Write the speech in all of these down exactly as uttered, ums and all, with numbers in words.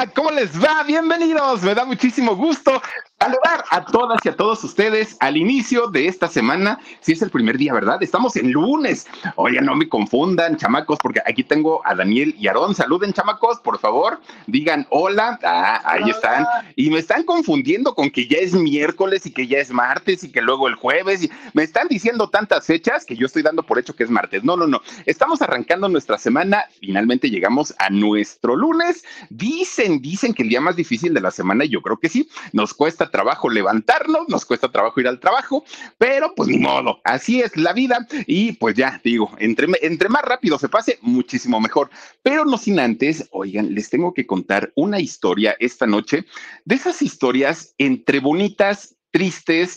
Hola, ¿cómo les va? Bienvenidos, me da muchísimo gusto saludar a todas y a todos ustedes al inicio de esta semana. Si es el primer día, ¿verdad? Estamos en lunes. Oye, no me confundan, chamacos, porque aquí tengo a Daniel y Aarón. Saluden, chamacos, por favor. Digan hola. Ah, ahí hola. Están. Y me están confundiendo con que ya es miércoles y que ya es martes y que luego el jueves. Y me están diciendo tantas fechas que yo estoy dando por hecho que es martes. No, no, no. Estamos arrancando nuestra semana. Finalmente llegamos a nuestro lunes. Dicen, dicen que el día más difícil de la semana, y yo creo que sí. Nos cuesta trabajo levantarnos, nos cuesta trabajo ir al trabajo, pero pues ni modo, así es la vida, y pues ya digo, entre, entre más rápido se pase, muchísimo mejor, pero no sin antes, oigan, les tengo que contar una historia esta noche, de esas historias entre bonitas, tristes,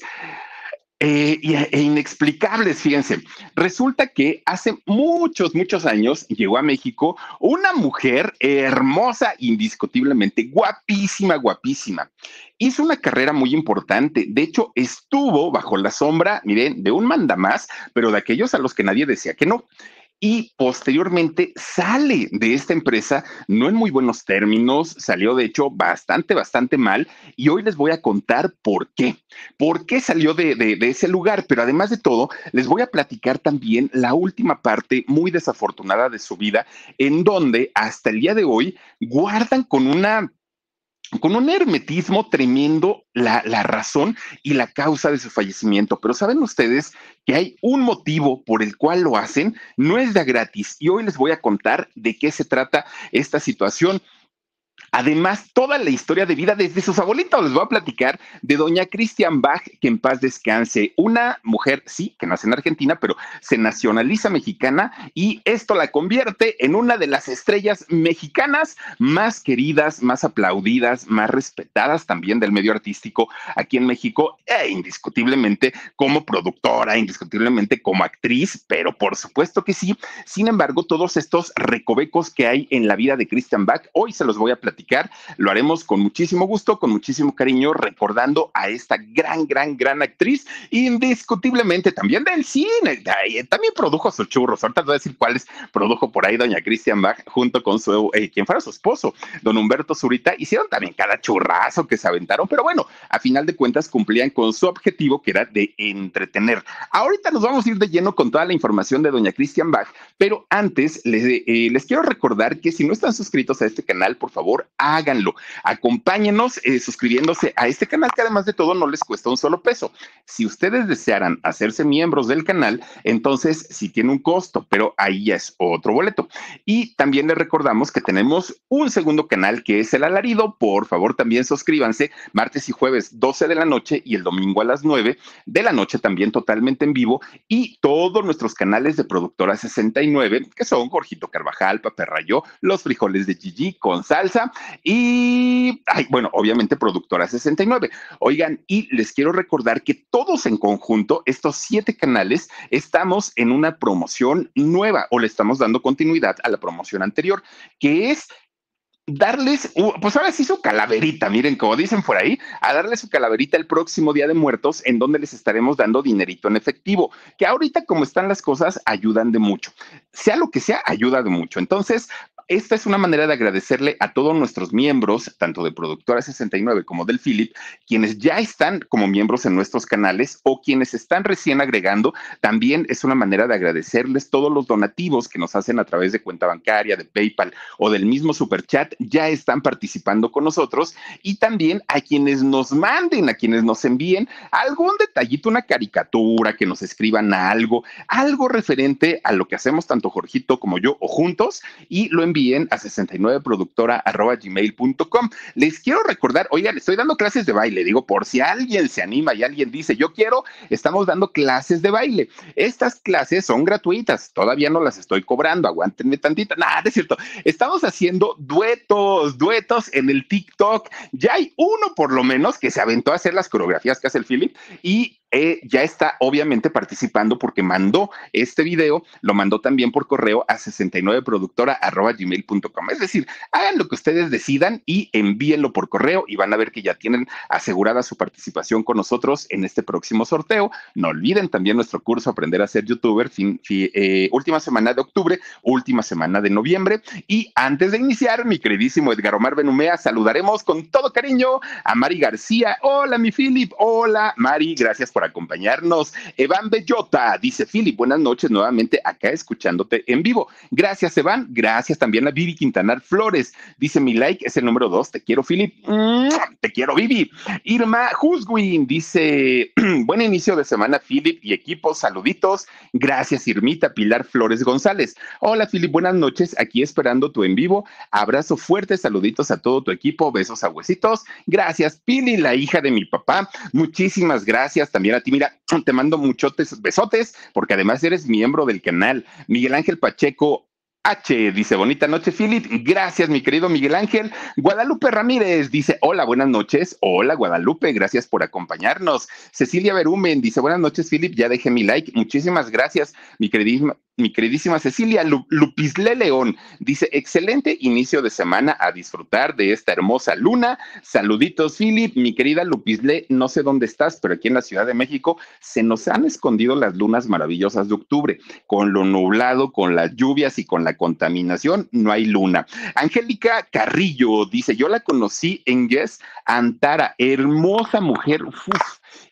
Eh, e inexplicables, fíjense. Resulta que hace muchos, muchos años llegó a México una mujer hermosa, indiscutiblemente, guapísima, guapísima. Hizo una carrera muy importante. De hecho, estuvo bajo la sombra, miren, de un mandamás, pero de aquellos a los que nadie decía que no. Y posteriormente sale de esta empresa, no en muy buenos términos, salió de hecho bastante, bastante mal. Y hoy les voy a contar por qué, por qué salió de, de, de ese lugar. Pero además de todo, les voy a platicar también la última parte muy desafortunada de su vida, en donde hasta el día de hoy guardan con una... con un hermetismo tremendo la, la razón y la causa de su fallecimiento. Pero saben ustedes que hay un motivo por el cual lo hacen, no es de gratis. Y hoy les voy a contar de qué se trata esta situación. Además, toda la historia de vida desde sus abuelitos. Les voy a platicar de doña Christian Bach, que en paz descanse. Una mujer, sí, que nace en Argentina, pero se nacionaliza mexicana y esto la convierte en una de las estrellas mexicanas más queridas, más aplaudidas, más respetadas también del medio artístico aquí en México, e indiscutiblemente como productora, indiscutiblemente como actriz, pero por supuesto que sí. Sin embargo, todos estos recovecos que hay en la vida de Christian Bach, hoy se los voy a platicar. Lo haremos con muchísimo gusto, con muchísimo cariño, recordando a esta gran, gran, gran actriz, indiscutiblemente también del cine. También produjo sus churros. Ahorita voy a decir cuáles produjo por ahí doña Christian Bach junto con su, eh, quien fuera su esposo, don Humberto Zurita. Hicieron también cada churrazo que se aventaron, pero bueno, a final de cuentas cumplían con su objetivo, que era de entretener. Ahorita nos vamos a ir de lleno con toda la información de doña Christian Bach, pero antes les, eh, les quiero recordar que si no están suscritos a este canal, por favor, háganlo, acompáñenos eh, suscribiéndose a este canal, que además de todo no les cuesta un solo peso. Si ustedes desearan hacerse miembros del canal, entonces sí tiene un costo, pero ahí ya es otro boleto. Y también les recordamos que tenemos un segundo canal, que es El Alarido. Por favor, también suscríbanse, martes y jueves doce de la noche y el domingo a las nueve de la noche, también totalmente en vivo. Y todos nuestros canales de Productora sesenta y nueve, que son Jorgito Carvajal, Papa Rayo, Los Frijoles de Gigi con Salsa, y, ay, bueno, obviamente Productora sesenta y nueve. Oigan, y les quiero recordar que todos en conjunto, estos siete canales, estamos en una promoción nueva, o le estamos dando continuidad a la promoción anterior, que es darles, pues ahora sí, su calaverita, miren, como dicen por ahí, a darle su calaverita el próximo Día de Muertos, en donde les estaremos dando dinerito en efectivo, que ahorita como están las cosas, ayudan de mucho. Sea lo que sea, ayuda de mucho. Entonces, esta es una manera de agradecerle a todos nuestros miembros, tanto de Productora sesenta y nueve como del Philip, quienes ya están como miembros en nuestros canales o quienes están recién agregando. También es una manera de agradecerles todos los donativos que nos hacen a través de cuenta bancaria, de PayPal o del mismo Superchat. Ya están participando con nosotros, y también a quienes nos manden, a quienes nos envíen algún detallito, una caricatura, que nos escriban algo, algo referente a lo que hacemos tanto Jorgito como yo o juntos, y lo enviamos envíen a sesenta y nueve productora arroba gmail punto com. Les quiero recordar, oigan, estoy dando clases de baile, digo, por si alguien se anima y alguien dice, yo quiero, estamos dando clases de baile. Estas clases son gratuitas, todavía no las estoy cobrando, aguántenme tantita. Nada, es cierto, estamos haciendo duetos, duetos en el TikTok. Ya hay uno por lo menos que se aventó a hacer las coreografías que hace el Philip, y eh, ya está obviamente participando porque mandó este video, lo mandó también por correo a sesenta y nueve productora arroba gmail punto com. Es decir, hagan lo que ustedes decidan y envíenlo por correo y van a ver que ya tienen asegurada su participación con nosotros en este próximo sorteo. No olviden también nuestro curso Aprender a ser YouTuber, fin, fin, eh, última semana de octubre, última semana de noviembre. Y antes de iniciar, mi queridísimo Edgar Omar Benumea, saludaremos con todo cariño a Mari García. Hola, mi Philip. Hola, Mari. Gracias por acompañarnos. Evan Bellota dice: Philip, buenas noches nuevamente acá escuchándote en vivo. Gracias, Evan. Gracias también a Vivi Quintanar Flores. Dice: mi like es el número dos. Te quiero, Philip. Te quiero, Vivi. Irma Huswin dice: buen inicio de semana, Philip y equipo. Saluditos. Gracias, Irmita. Pilar Flores González. Hola, Philip. Buenas noches. Aquí esperando tu en vivo. Abrazo fuerte. Saluditos a todo tu equipo. Besos a huesitos. Gracias, Pili, la hija de mi papá. Muchísimas gracias también a ti. Mira, te mando muchos besotes porque además eres miembro del canal. Miguel Ángel Pacheco H dice: bonita noche, Philip. Gracias, mi querido Miguel Ángel. Guadalupe Ramírez dice: hola, buenas noches. Hola, Guadalupe, gracias por acompañarnos. Cecilia Berumen dice: buenas noches, Philip, ya dejé mi like. Muchísimas gracias, mi queridísima, mi queridísima Cecilia. Lu Lupisle León dice: excelente inicio de semana, a disfrutar de esta hermosa luna. Saluditos, Philip. Mi querida Lupisle, no sé dónde estás, pero aquí en la Ciudad de México se nos han escondido las lunas maravillosas de octubre. Con lo nublado, con las lluvias y con la contaminación, no hay luna. Angélica Carrillo dice: yo la conocí en Guess Antara, hermosa mujer. Uf,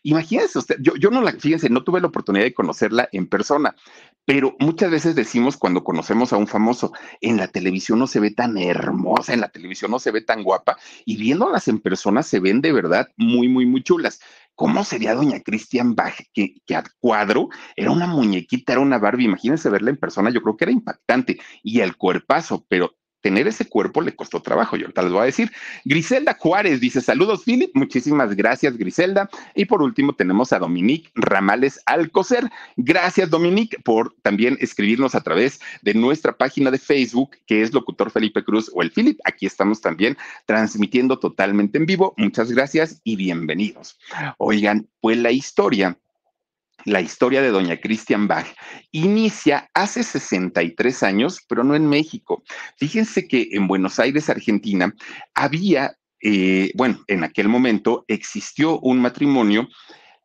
imagínense usted, yo, yo no la, fíjense, no tuve la oportunidad de conocerla en persona, pero muchas veces decimos cuando conocemos a un famoso, en la televisión no se ve tan hermosa, en la televisión no se ve tan guapa, y viéndolas en persona se ven de verdad muy, muy, muy chulas. ¿Cómo sería doña Christian Bach, que, que a cuadro era una muñequita, era una Barbie? Imagínense verla en persona, yo creo que era impactante, y el cuerpazo, pero tener ese cuerpo le costó trabajo, yo ahorita les voy a decir. Griselda Juárez dice: saludos, Philip. Muchísimas gracias, Griselda. Y por último tenemos a Dominique Ramales Alcocer. Gracias, Dominique, por también escribirnos a través de nuestra página de Facebook, que es Locutor Felipe Cruz o el Philip. Aquí estamos también transmitiendo totalmente en vivo. Muchas gracias y bienvenidos. Oigan, pues la historia... La historia de doña Christian Bach inicia hace sesenta y tres años, pero no en México. Fíjense que en Buenos Aires, Argentina, había, eh, bueno, en aquel momento existió un matrimonio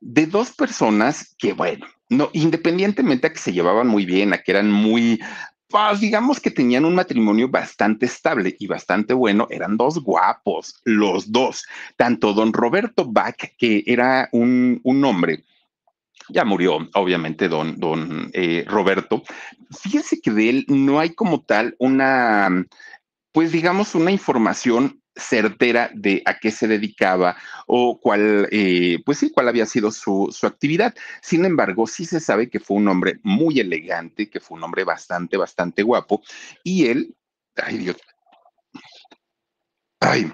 de dos personas que, bueno, no, independientemente a que se llevaban muy bien, a que eran muy... Pues digamos que tenían un matrimonio bastante estable y bastante bueno. Eran dos guapos, los dos. Tanto don Roberto Bach, que era un, un hombre... Ya murió, obviamente, don, don eh, Roberto. Fíjense que de él no hay como tal una, pues digamos, una información certera de a qué se dedicaba o cuál, eh, pues sí, cuál había sido su, su actividad. Sin embargo, sí se sabe que fue un hombre muy elegante, que fue un hombre bastante, bastante guapo. Y él, ay Dios, ay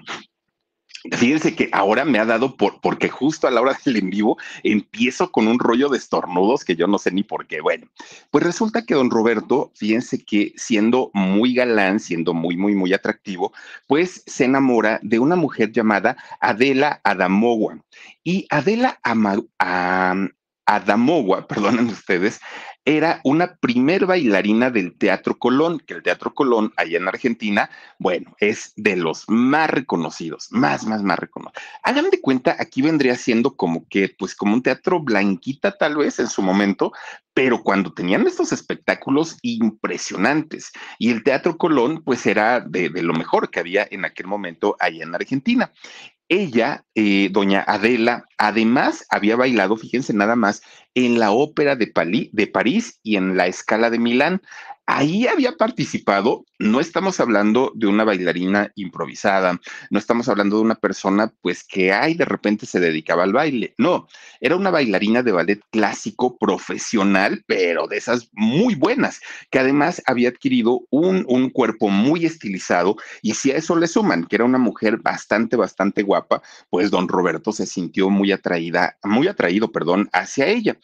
fíjense que ahora me ha dado por, porque justo a la hora del en vivo empiezo con un rollo de estornudos que yo no sé ni por qué. Bueno, pues resulta que don Roberto, fíjense que siendo muy galán, siendo muy, muy, muy atractivo, pues se enamora de una mujer llamada Adela Adamogua. Y Adela Ama, um, Adamogua, perdonen ustedes, era una primer bailarina del Teatro Colón, que el Teatro Colón allá en Argentina, bueno, es de los más reconocidos, más, más, más reconocidos. Hagan de cuenta, aquí vendría siendo como que, pues como un teatro Blanquita tal vez en su momento, pero cuando tenían estos espectáculos impresionantes. Y el Teatro Colón, pues era de, de lo mejor que había en aquel momento allá en Argentina. Ella, eh, doña Adela, además había bailado, fíjense nada más, en la Ópera de, Pali, de París y en la Scala de Milán. Ahí había participado. No estamos hablando de una bailarina improvisada, no estamos hablando de una persona pues que ay, de repente se dedicaba al baile, no, era una bailarina de ballet clásico profesional, pero de esas muy buenas, que además había adquirido un, un cuerpo muy estilizado, y si a eso le suman que era una mujer bastante, bastante guapa, pues don Roberto se sintió muy atraída, muy atraído, perdón, hacia ella.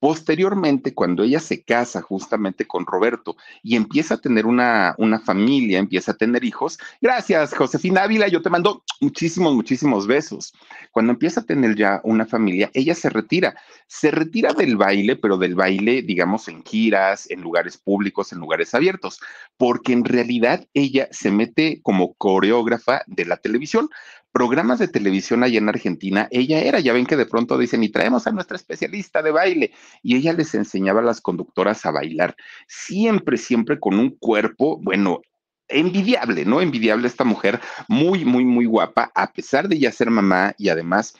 Posteriormente, cuando ella se casa justamente con Roberto y empieza a tener una, una familia, empieza a tener hijos. Gracias, Josefina Ávila, yo te mando muchísimos, muchísimos besos. Cuando empieza a tener ya una familia, ella se retira. Se retira del baile, pero del baile, digamos, en giras, en lugares públicos, en lugares abiertos, porque en realidad ella se mete como coreógrafa de la televisión. Programas de televisión allá en Argentina, ella era, ya ven que de pronto dicen, y traemos a nuestra especialista de baile, y ella les enseñaba a las conductoras a bailar, siempre, siempre con un cuerpo, bueno, envidiable, ¿no? Envidiable esta mujer, muy, muy, muy guapa, a pesar de ya ser mamá y además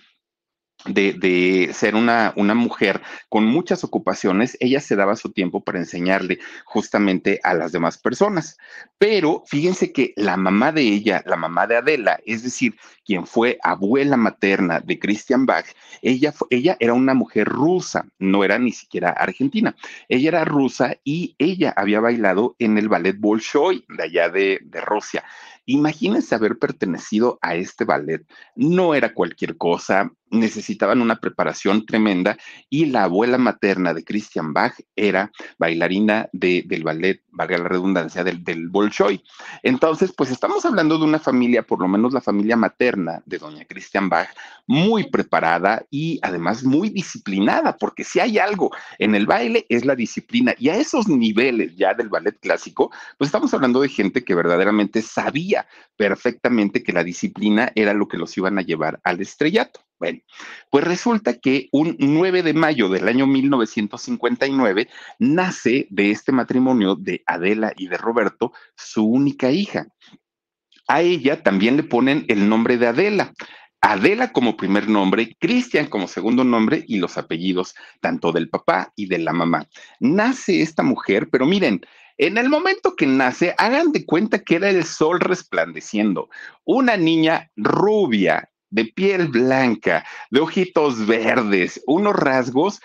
de, de ser una, una mujer con muchas ocupaciones, ella se daba su tiempo para enseñarle justamente a las demás personas. Pero fíjense que la mamá de ella, la mamá de Adela, es decir, quien fue abuela materna de Christian Bach, ella, ella era una mujer rusa, no era ni siquiera argentina. Ella era rusa y ella había bailado en el Ballet Bolshoi de allá de, de Rusia. Imagínense haber pertenecido a este ballet. No era cualquier cosa, necesitaban una preparación tremenda y la abuela materna de Christian Bach era bailarina de, del ballet, valga la redundancia, del, del Bolshoi. Entonces, pues estamos hablando de una familia, por lo menos la familia materna de doña Christian Bach, muy preparada y además muy disciplinada, porque si hay algo en el baile es la disciplina. Y a esos niveles ya del ballet clásico, pues estamos hablando de gente que verdaderamente sabía perfectamente que la disciplina era lo que los iban a llevar al estrellato. Bueno, pues resulta que un nueve de mayo del año mil novecientos cincuenta y nueve nace de este matrimonio de Adela y de Roberto su única hija. A ella también le ponen el nombre de Adela. Adela como primer nombre, Christian como segundo nombre y los apellidos tanto del papá y de la mamá. Nace esta mujer, pero miren, en el momento que nace, hagan de cuenta que era el sol resplandeciendo. Una niña rubia, de piel blanca, de ojitos verdes, unos rasgos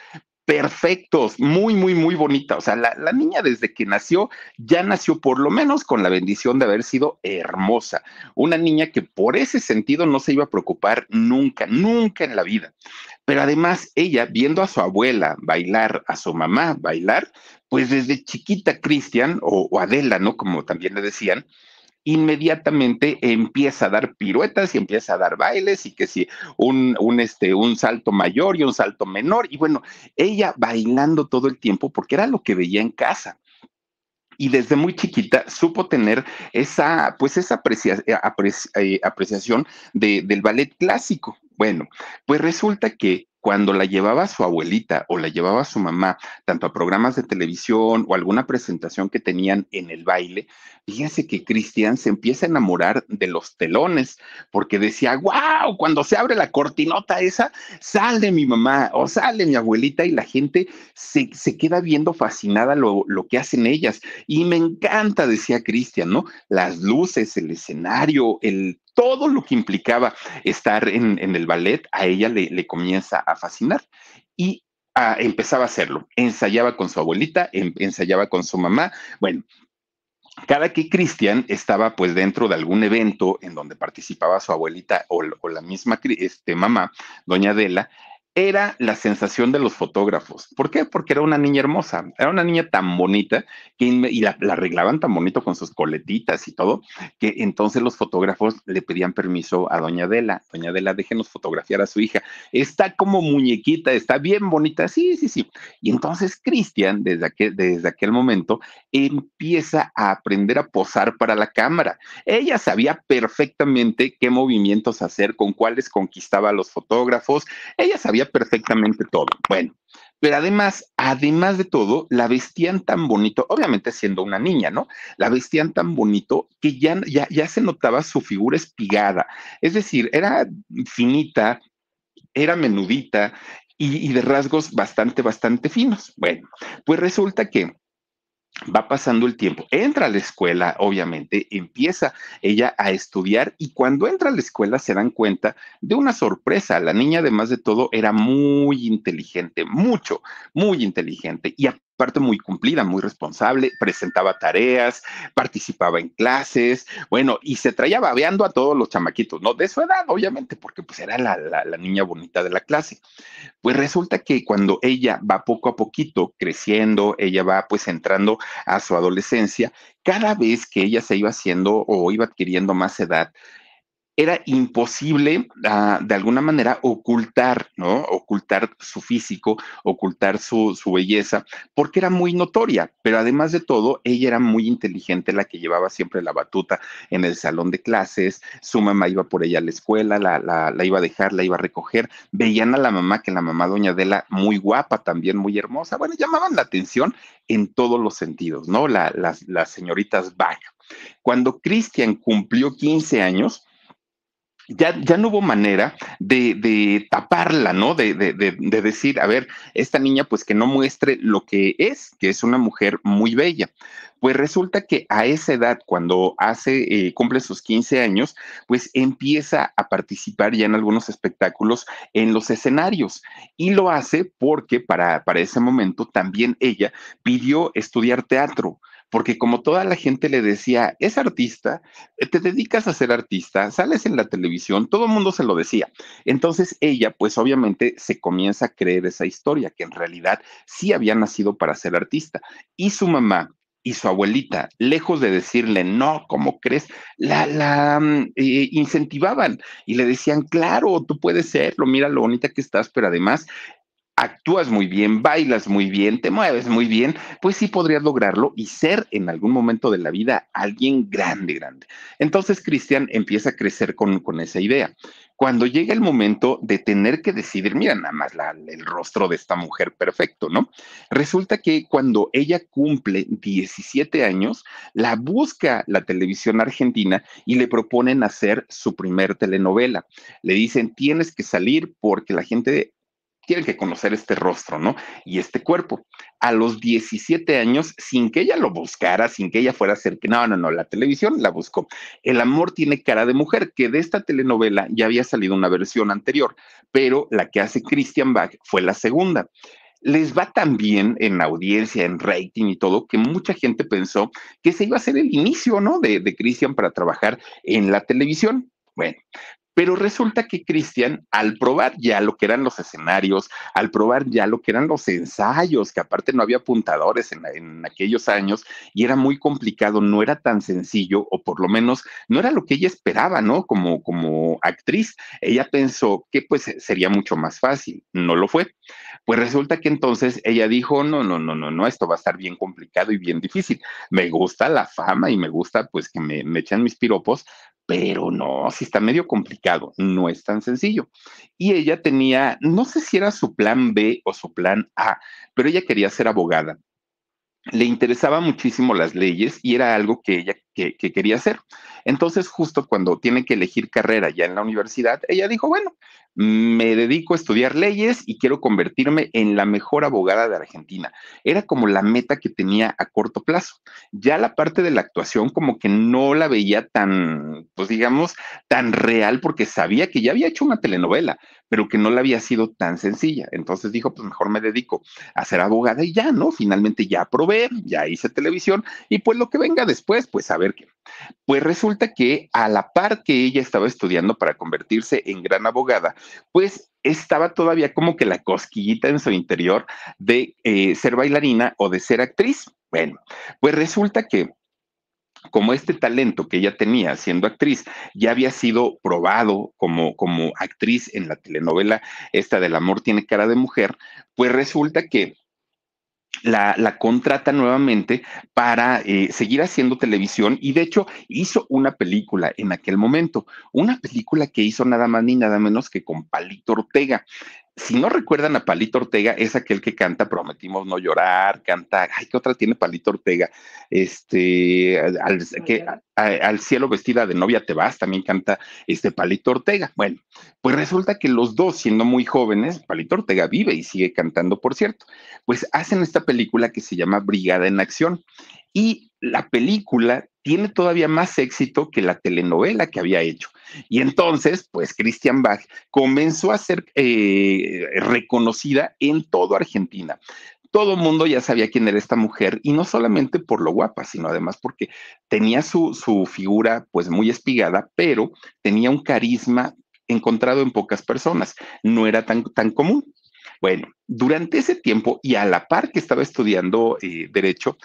perfectos, muy, muy, muy bonita. O sea, la, la niña desde que nació, ya nació por lo menos con la bendición de haber sido hermosa. Una niña que por ese sentido no se iba a preocupar nunca, nunca en la vida. Pero además ella, viendo a su abuela bailar, a su mamá bailar, pues desde chiquita Christian o, o Adela, ¿no? Como también le decían, inmediatamente empieza a dar piruetas y empieza a dar bailes y que si un, un, este, un salto mayor y un salto menor. Y bueno, ella bailando todo el tiempo porque era lo que veía en casa. Y desde muy chiquita supo tener esa, pues esa aprecia, aprecia, eh, apreciación de, del ballet clásico. Bueno, pues resulta que cuando la llevaba su abuelita o la llevaba su mamá, tanto a programas de televisión o alguna presentación que tenían en el baile, fíjense que Christian se empieza a enamorar de los telones, porque decía, wow, cuando se abre la cortinota esa, sale mi mamá o sale mi abuelita y la gente se, se queda viendo fascinada lo, lo que hacen ellas. Y me encanta, decía Christian, ¿no? Las luces, el escenario, el... todo lo que implicaba estar en, en el ballet, a ella le, le comienza a fascinar y a, empezaba a hacerlo. Ensayaba con su abuelita, en, ensayaba con su mamá. Bueno, cada que Christian estaba pues dentro de algún evento en donde participaba su abuelita o, o la misma este, mamá, doña Adela, era la sensación de los fotógrafos. ¿Por qué? Porque era una niña hermosa, era una niña tan bonita que y la, la arreglaban tan bonito con sus coletitas y todo, que entonces los fotógrafos le pedían permiso a doña Adela. Doña Adela, déjenos fotografiar a su hija. Está como muñequita, está bien bonita. Sí, sí, sí. Y entonces Christian, desde aquel, desde aquel momento, empieza a aprender a posar para la cámara. Ella sabía perfectamente qué movimientos hacer, con cuáles conquistaba a los fotógrafos. Ella sabía perfectamente todo. Bueno, pero además, además de todo, la vestían tan bonito, obviamente siendo una niña, ¿no? La vestían tan bonito que ya, ya, ya se notaba su figura espigada. Es decir, era finita, era menudita y, y de rasgos bastante, bastante finos. Bueno, pues resulta que va pasando el tiempo, entra a la escuela, obviamente, empieza ella a estudiar y cuando entra a la escuela se dan cuenta de una sorpresa. La niña, además de todo, era muy inteligente, mucho, muy inteligente y parte muy cumplida, muy responsable, presentaba tareas, participaba en clases, bueno, y se traía babeando a todos los chamaquitos, ¿no? De su edad, obviamente, porque pues era la, la, la niña bonita de la clase. Pues resulta que cuando ella va poco a poquito creciendo, ella va pues entrando a su adolescencia, cada vez que ella se iba haciendo o iba adquiriendo más edad, era imposible, uh, de alguna manera, ocultar, ¿no? Ocultar su físico, ocultar su, su belleza, porque era muy notoria, pero además de todo, ella era muy inteligente, la que llevaba siempre la batuta en el salón de clases, su mamá iba por ella a la escuela, la, la, la iba a dejar, la iba a recoger, veían a la mamá, que la mamá doña Adela, muy guapa también, muy hermosa, bueno, llamaban la atención en todos los sentidos, ¿no? La, las, las señoritas Bach. Cuando Christian cumplió quince años, Ya, ya no hubo manera de, de taparla, ¿no? De, de, de, de decir, a ver, esta niña pues que no muestre lo que es, que es una mujer muy bella. Pues resulta que a esa edad, cuando hace, eh, cumple sus quince años, pues empieza a participar ya en algunos espectáculos en los escenarios. Y lo hace porque para, para ese momento también ella pidió estudiar teatro. Porque como toda la gente le decía, es artista, te dedicas a ser artista, sales en la televisión, todo el mundo se lo decía. Entonces ella, pues obviamente se comienza a creer esa historia, que en realidad sí había nacido para ser artista. Y su mamá y su abuelita, lejos de decirle, no, ¿cómo crees?, La, la eh, incentivaban y le decían, claro, tú puedes serlo, mira lo bonita que estás, pero además actúas muy bien, bailas muy bien, te mueves muy bien, pues sí podrías lograrlo y ser en algún momento de la vida alguien grande, grande. Entonces Christian empieza a crecer con, con esa idea. Cuando llega el momento de tener que decidir, mira nada más la, el rostro de esta mujer perfecto, ¿no? Resulta que cuando ella cumple diecisiete años, la busca la televisión argentina y le proponen hacer su primer telenovela. Le dicen, tienes que salir porque la gente tienen que conocer este rostro, ¿no? Y este cuerpo. A los diecisiete años, sin que ella lo buscara, sin que ella fuera a hacer que no, no, no, la televisión la buscó. El amor tiene cara de mujer, que de esta telenovela ya había salido una versión anterior, pero la que hace Christian Bach fue la segunda. Les va tan bien en audiencia, en rating y todo, que mucha gente pensó que se iba a ser el inicio, ¿no? De, de Christian para trabajar en la televisión. Bueno. Pero resulta que Christian, al probar ya lo que eran los escenarios, al probar ya lo que eran los ensayos, que aparte no había apuntadores en, en aquellos años, y era muy complicado, no era tan sencillo, o por lo menos no era lo que ella esperaba, ¿no? Como, como actriz, ella pensó que pues sería mucho más fácil, no lo fue. Pues resulta que entonces ella dijo, no, no, no, no, no, esto va a estar bien complicado y bien difícil. Me gusta la fama y me gusta pues que me, me echen mis piropos, pero no, sí está medio complicado, no es tan sencillo. Y ella tenía, no sé si era su plan B o su plan A, pero ella quería ser abogada. Le interesaba muchísimo las leyes y era algo que ella que, que quería hacer. Entonces, justo cuando tiene que elegir carrera ya en la universidad, ella dijo, bueno, me dedico a estudiar leyes y quiero convertirme en la mejor abogada de Argentina. Era como la meta que tenía a corto plazo. Ya la parte de la actuación como que no la veía tan, pues digamos, tan real, porque sabía que ya había hecho una telenovela, pero que no la había sido tan sencilla. Entonces dijo, pues mejor me dedico a ser abogada y ya, ¿no? Finalmente ya probé, ya hice televisión y pues lo que venga después, pues a ver qué. Pues resulta que a la par que ella estaba estudiando para convertirse en gran abogada, pues estaba todavía como que la cosquillita en su interior de eh, ser bailarina o de ser actriz. Bueno, pues resulta que como este talento que ella tenía siendo actriz ya había sido probado como, como actriz en la telenovela esta del amor tiene cara de mujer, pues resulta que La, la contrata nuevamente para eh, seguir haciendo televisión y de hecho hizo una película en aquel momento, una película que hizo nada más ni nada menos que con Palito Ortega. Si no recuerdan a Palito Ortega, es aquel que canta Prometimos No Llorar, canta, ay, ¿qué otra tiene Palito Ortega? Este, al, que, a, al cielo vestida de novia te vas, también canta este Palito Ortega. Bueno, pues resulta que los dos, siendo muy jóvenes, Palito Ortega vive y sigue cantando, por cierto, pues hacen esta película que se llama Brigada en Acción. Y la película tiene todavía más éxito que la telenovela que había hecho. Y entonces, pues, Christian Bach comenzó a ser eh, reconocida en toda Argentina. todo mundo ya sabía quién era esta mujer, y no solamente por lo guapa, sino además porque tenía su, su figura pues muy espigada, pero tenía un carisma encontrado en pocas personas, no era tan, tan común. Bueno, durante ese tiempo y a la par que estaba estudiando eh, Derecho,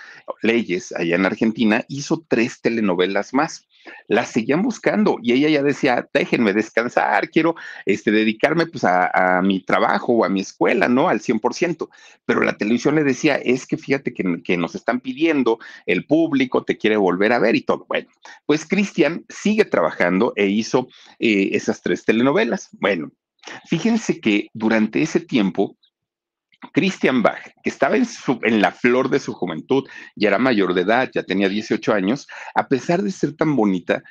Leyes, allá en Argentina, hizo tres telenovelas más. Las seguían buscando y ella ya decía, déjenme descansar, quiero este, dedicarme pues a, a mi trabajo o a mi escuela, ¿no? Al cien por ciento. Pero la televisión le decía, es que fíjate que, que nos están pidiendo, el público te quiere volver a ver y todo. Bueno, pues Christian sigue trabajando e hizo eh, esas tres telenovelas. Bueno, fíjense que durante ese tiempo, Christian Bach, que estaba en, su, en la flor de su juventud, ya era mayor de edad, ya tenía dieciocho años, a pesar de ser tan bonita,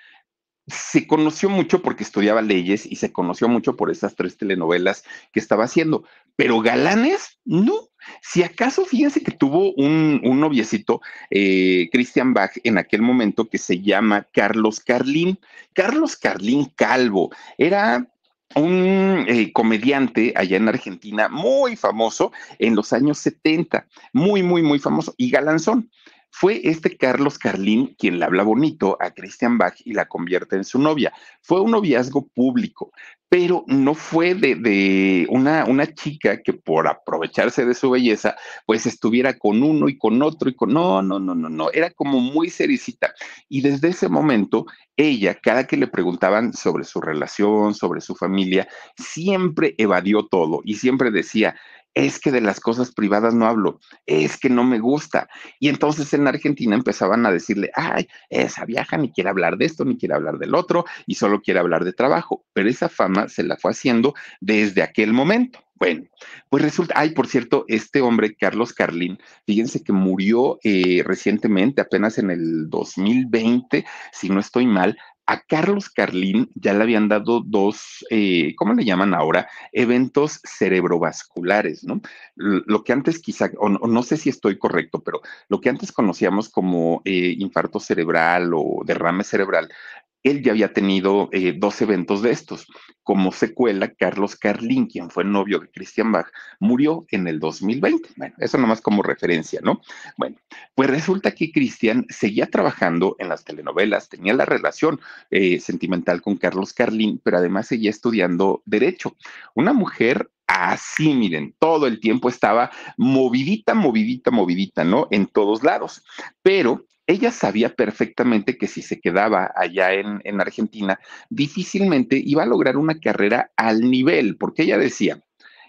se conoció mucho porque estudiaba leyes y se conoció mucho por esas tres telenovelas que estaba haciendo. Pero galanes, no. Si acaso, fíjense que tuvo un, un noviecito, eh, Christian Bach, en aquel momento, que se llama Carlos Carlín. Carlos Carlín Calvo era un eh, comediante allá en Argentina, muy famoso en los años setenta, muy, muy, muy famoso y galanzón. Fue este Carlos Carlín quien le habla bonito a Christian Bach y la convierte en su novia. Fue un noviazgo público, pero no fue de, de una, una chica que por aprovecharse de su belleza, pues estuviera con uno y con otro y con... No, no, no, no, no. Era como muy sericita. Y desde ese momento, ella, cada que le preguntaban sobre su relación, sobre su familia, siempre evadió todo y siempre decía... es que de las cosas privadas no hablo, es que no me gusta. Y entonces en Argentina empezaban a decirle, ay, esa vieja ni quiere hablar de esto, ni quiere hablar del otro, y solo quiere hablar de trabajo. Pero esa fama se la fue haciendo desde aquel momento. Bueno, pues resulta, ay, por cierto, este hombre, Carlos Carlín, fíjense que murió eh, recientemente, apenas en el dos mil veinte, si no estoy mal. A Carlos Carlín ya le habían dado dos, eh, ¿cómo le llaman ahora? Eventos cerebrovasculares, ¿no? Lo que antes quizá, o no, no sé si estoy correcto, pero lo que antes conocíamos como eh, infarto cerebral o derrame cerebral, él ya había tenido eh, dos eventos de estos. Como secuela, Carlos Carlín, quien fue novio de Christian Bach, murió en el dos mil veinte. Bueno, eso nomás como referencia, ¿no? Bueno, pues resulta que Christian seguía trabajando en las telenovelas, tenía la relación eh, sentimental con Carlos Carlín, pero además seguía estudiando Derecho. Una mujer... así, miren, todo el tiempo estaba movidita, movidita, movidita, ¿no? En todos lados. Pero ella sabía perfectamente que si se quedaba allá en, en Argentina, difícilmente iba a lograr una carrera al nivel, porque ella decía,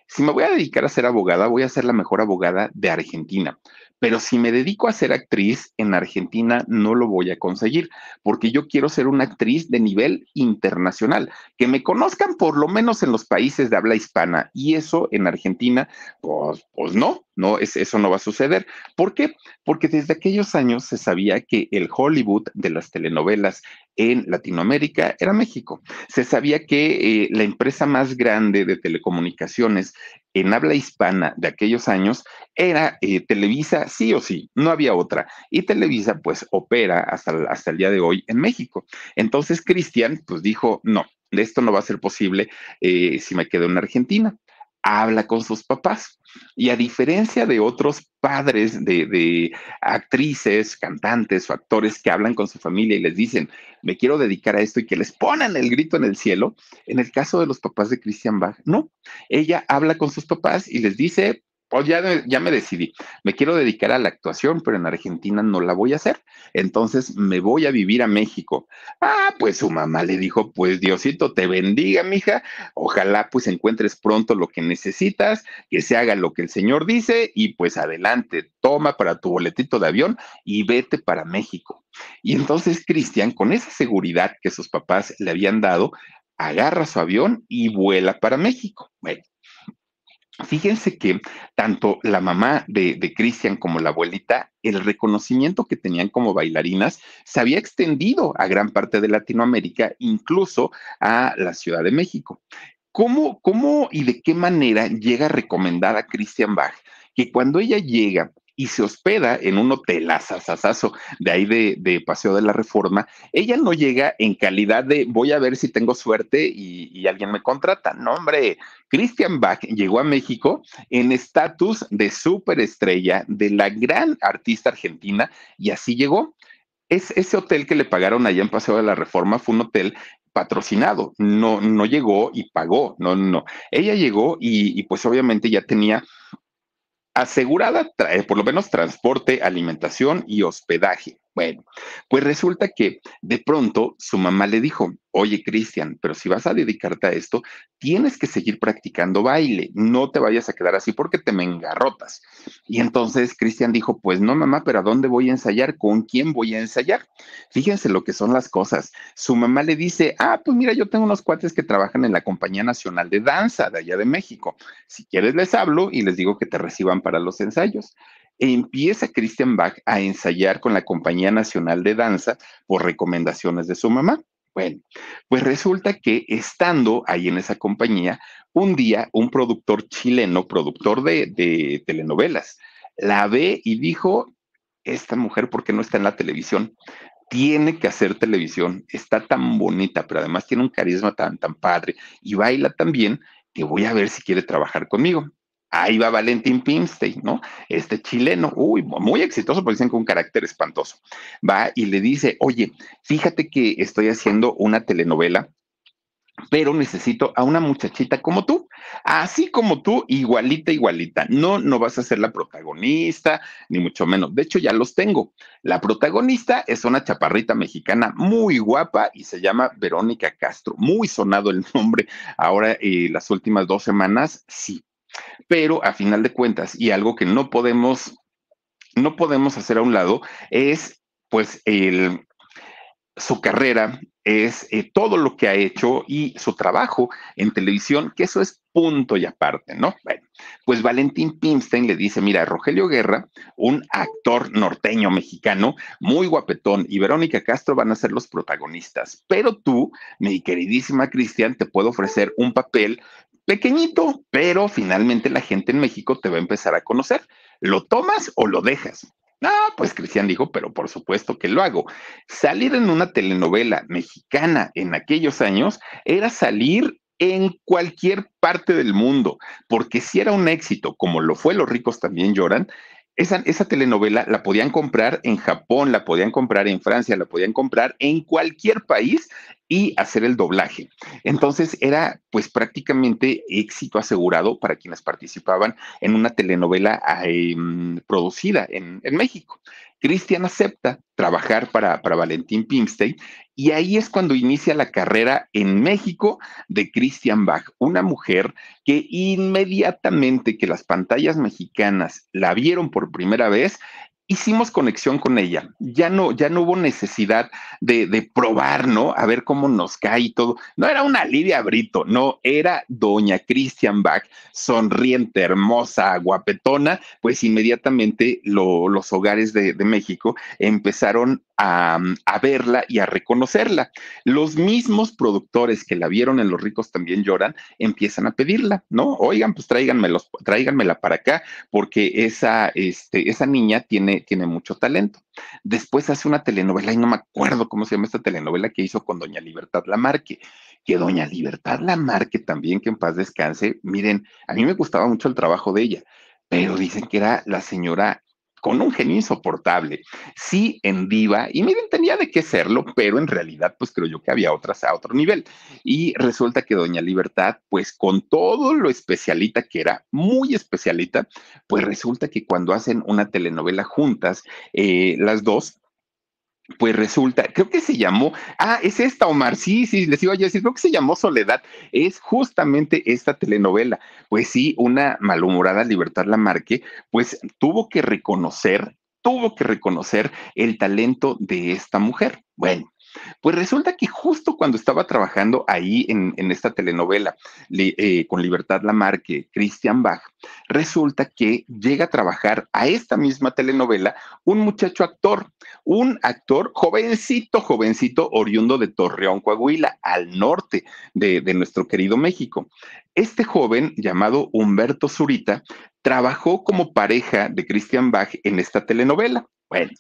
si me voy a dedicar a ser abogada, voy a ser la mejor abogada de Argentina. Pero si me dedico a ser actriz en Argentina, no lo voy a conseguir, porque yo quiero ser una actriz de nivel internacional, que me conozcan por lo menos en los países de habla hispana, y eso en Argentina, pues, pues no, no es, eso no va a suceder. ¿Por qué? Porque desde aquellos años se sabía que el Hollywood de las telenovelas en Latinoamérica era México. Se sabía que eh, la empresa más grande de telecomunicaciones en habla hispana de aquellos años era eh, Televisa, sí o sí, no había otra. Y Televisa pues opera hasta, hasta el día de hoy en México. Entonces Christian pues dijo, no, de esto no va a ser posible eh, si me quedo en Argentina. Habla con sus papás y a diferencia de otros padres de, de actrices, cantantes o actores que hablan con su familia y les dicen, me quiero dedicar a esto y que les ponen el grito en el cielo, en el caso de los papás de Christian Bach, no, ella habla con sus papás y les dice, pues ya, ya me decidí, me quiero dedicar a la actuación, pero en Argentina no la voy a hacer, entonces me voy a vivir a México. Ah, pues su mamá le dijo, pues Diosito te bendiga, mija, ojalá pues encuentres pronto lo que necesitas, que se haga lo que el Señor dice y pues adelante, toma para tu boletito de avión y vete para México. Y entonces Christian, con esa seguridad que sus papás le habían dado, agarra su avión y vuela para México. Bueno, fíjense que tanto la mamá de, de Christian como la abuelita, el reconocimiento que tenían como bailarinas se había extendido a gran parte de Latinoamérica, incluso a la Ciudad de México. ¿Cómo, cómo y de qué manera llega a recomendar a Christian Bach que cuando ella llega y se hospeda en un hotel asasasazo de ahí de, de Paseo de la Reforma. Ella no llega en calidad de voy a ver si tengo suerte y, y alguien me contrata. No, hombre, Christian Bach llegó a México en estatus de superestrella de la gran artista argentina y así llegó. Es, ese hotel que le pagaron allá en Paseo de la Reforma fue un hotel patrocinado, no, no llegó y pagó, no, no. Ella llegó y, y pues obviamente ya tenía asegurada, trae, por lo menos transporte, alimentación y hospedaje. Bueno, pues resulta que de pronto su mamá le dijo, oye, Christian, pero si vas a dedicarte a esto, tienes que seguir practicando baile, no te vayas a quedar así porque te me engarrotas. Y entonces Christian dijo, pues no, mamá, pero ¿a dónde voy a ensayar? ¿Con quién voy a ensayar? Fíjense lo que son las cosas. Su mamá le dice, ah, pues mira, yo tengo unos cuates que trabajan en la Compañía Nacional de Danza de allá de México. Si quieres les hablo y les digo que te reciban para los ensayos. E empieza Christian Bach a ensayar con la Compañía Nacional de Danza por recomendaciones de su mamá. Bueno, pues resulta que estando ahí en esa compañía, un día un productor chileno, productor de, de telenovelas, la ve y dijo, esta mujer, ¿por qué no está en la televisión? Tiene que hacer televisión, está tan bonita, pero además tiene un carisma tan, tan padre y baila tan bien que voy a ver si quiere trabajar conmigo. Ahí va Valentín Pimstein, ¿no? Este chileno, uy, muy exitoso, porque dicen que un carácter espantoso. Va y le dice, oye, fíjate que estoy haciendo una telenovela, pero necesito a una muchachita como tú, así como tú, igualita, igualita. No, no vas a ser la protagonista, ni mucho menos. De hecho, ya los tengo. La protagonista es una chaparrita mexicana muy guapa y se llama Verónica Castro. Muy sonado el nombre ahora eh, las últimas dos semanas, sí. Pero a final de cuentas, y algo que no podemos, no podemos hacer a un lado, es pues el, su carrera, es eh, todo lo que ha hecho y su trabajo en televisión, que eso es punto y aparte, ¿no? Bueno, pues Valentín Pimstein le dice, mira, Rogelio Guerra, un actor norteño mexicano, muy guapetón, y Verónica Castro van a ser los protagonistas, pero tú, mi queridísima Christian, te puedo ofrecer un papel pequeñito, pero finalmente la gente en México te va a empezar a conocer. ¿Lo tomas o lo dejas? Ah, pues Christian dijo, pero por supuesto que lo hago. Salir en una telenovela mexicana en aquellos años era salir en cualquier parte del mundo, porque si era un éxito, como lo fue Los Ricos También Lloran, Esa, esa telenovela la podían comprar en Japón, la podían comprar en Francia, la podían comprar en cualquier país y hacer el doblaje. Entonces era pues prácticamente éxito asegurado para quienes participaban en una telenovela eh, producida en, en México. Christian acepta trabajar para, para Valentín Pimstein y ahí es cuando inicia la carrera en México de Christian Bach, una mujer que inmediatamente que las pantallas mexicanas la vieron por primera vez, hicimos conexión con ella. Ya no, ya no hubo necesidad de, de probar, ¿no? A ver cómo nos cae y todo. No era una Lidia Brito, no, era doña Christian Bach, sonriente, hermosa, guapetona. Pues inmediatamente lo, los hogares de, de México empezaron a, a verla y a reconocerla. Los mismos productores que la vieron en Los Ricos También Lloran empiezan a pedirla, ¿no? Oigan, pues tráiganmelos, tráiganmela para acá, porque esa, este, esa niña tiene tiene mucho talento. Después hace una telenovela, y no me acuerdo cómo se llama esta telenovela que hizo con doña Libertad Lamarque, que doña Libertad Lamarque también, que en paz descanse, miren, a mí me gustaba mucho el trabajo de ella, pero dicen que era la señora con un genio insoportable, sí en diva, y miren, tenía de qué serlo, pero en realidad, pues creo yo que había otras a otro nivel, y resulta que doña Libertad, pues con todo lo especialita que era, muy especialita, pues resulta que cuando hacen una telenovela juntas, eh, las dos, pues resulta, creo que se llamó, ah, es esta, Omar, sí, sí, les iba a decir, creo que se llamó Soledad, es justamente esta telenovela. Pues sí, una malhumorada Libertad Lamarque, pues tuvo que reconocer, tuvo que reconocer el talento de esta mujer. Bueno, Pues resulta que justo cuando estaba trabajando ahí en, en esta telenovela le, eh, con Libertad Lamarque, Christian Bach, resulta que llega a trabajar a esta misma telenovela un muchacho actor, un actor jovencito, jovencito, oriundo de Torreón, Coahuila, al norte de, de nuestro querido México. Este joven, llamado Humberto Zurita, trabajó como pareja de Christian Bach en esta telenovela. Bueno,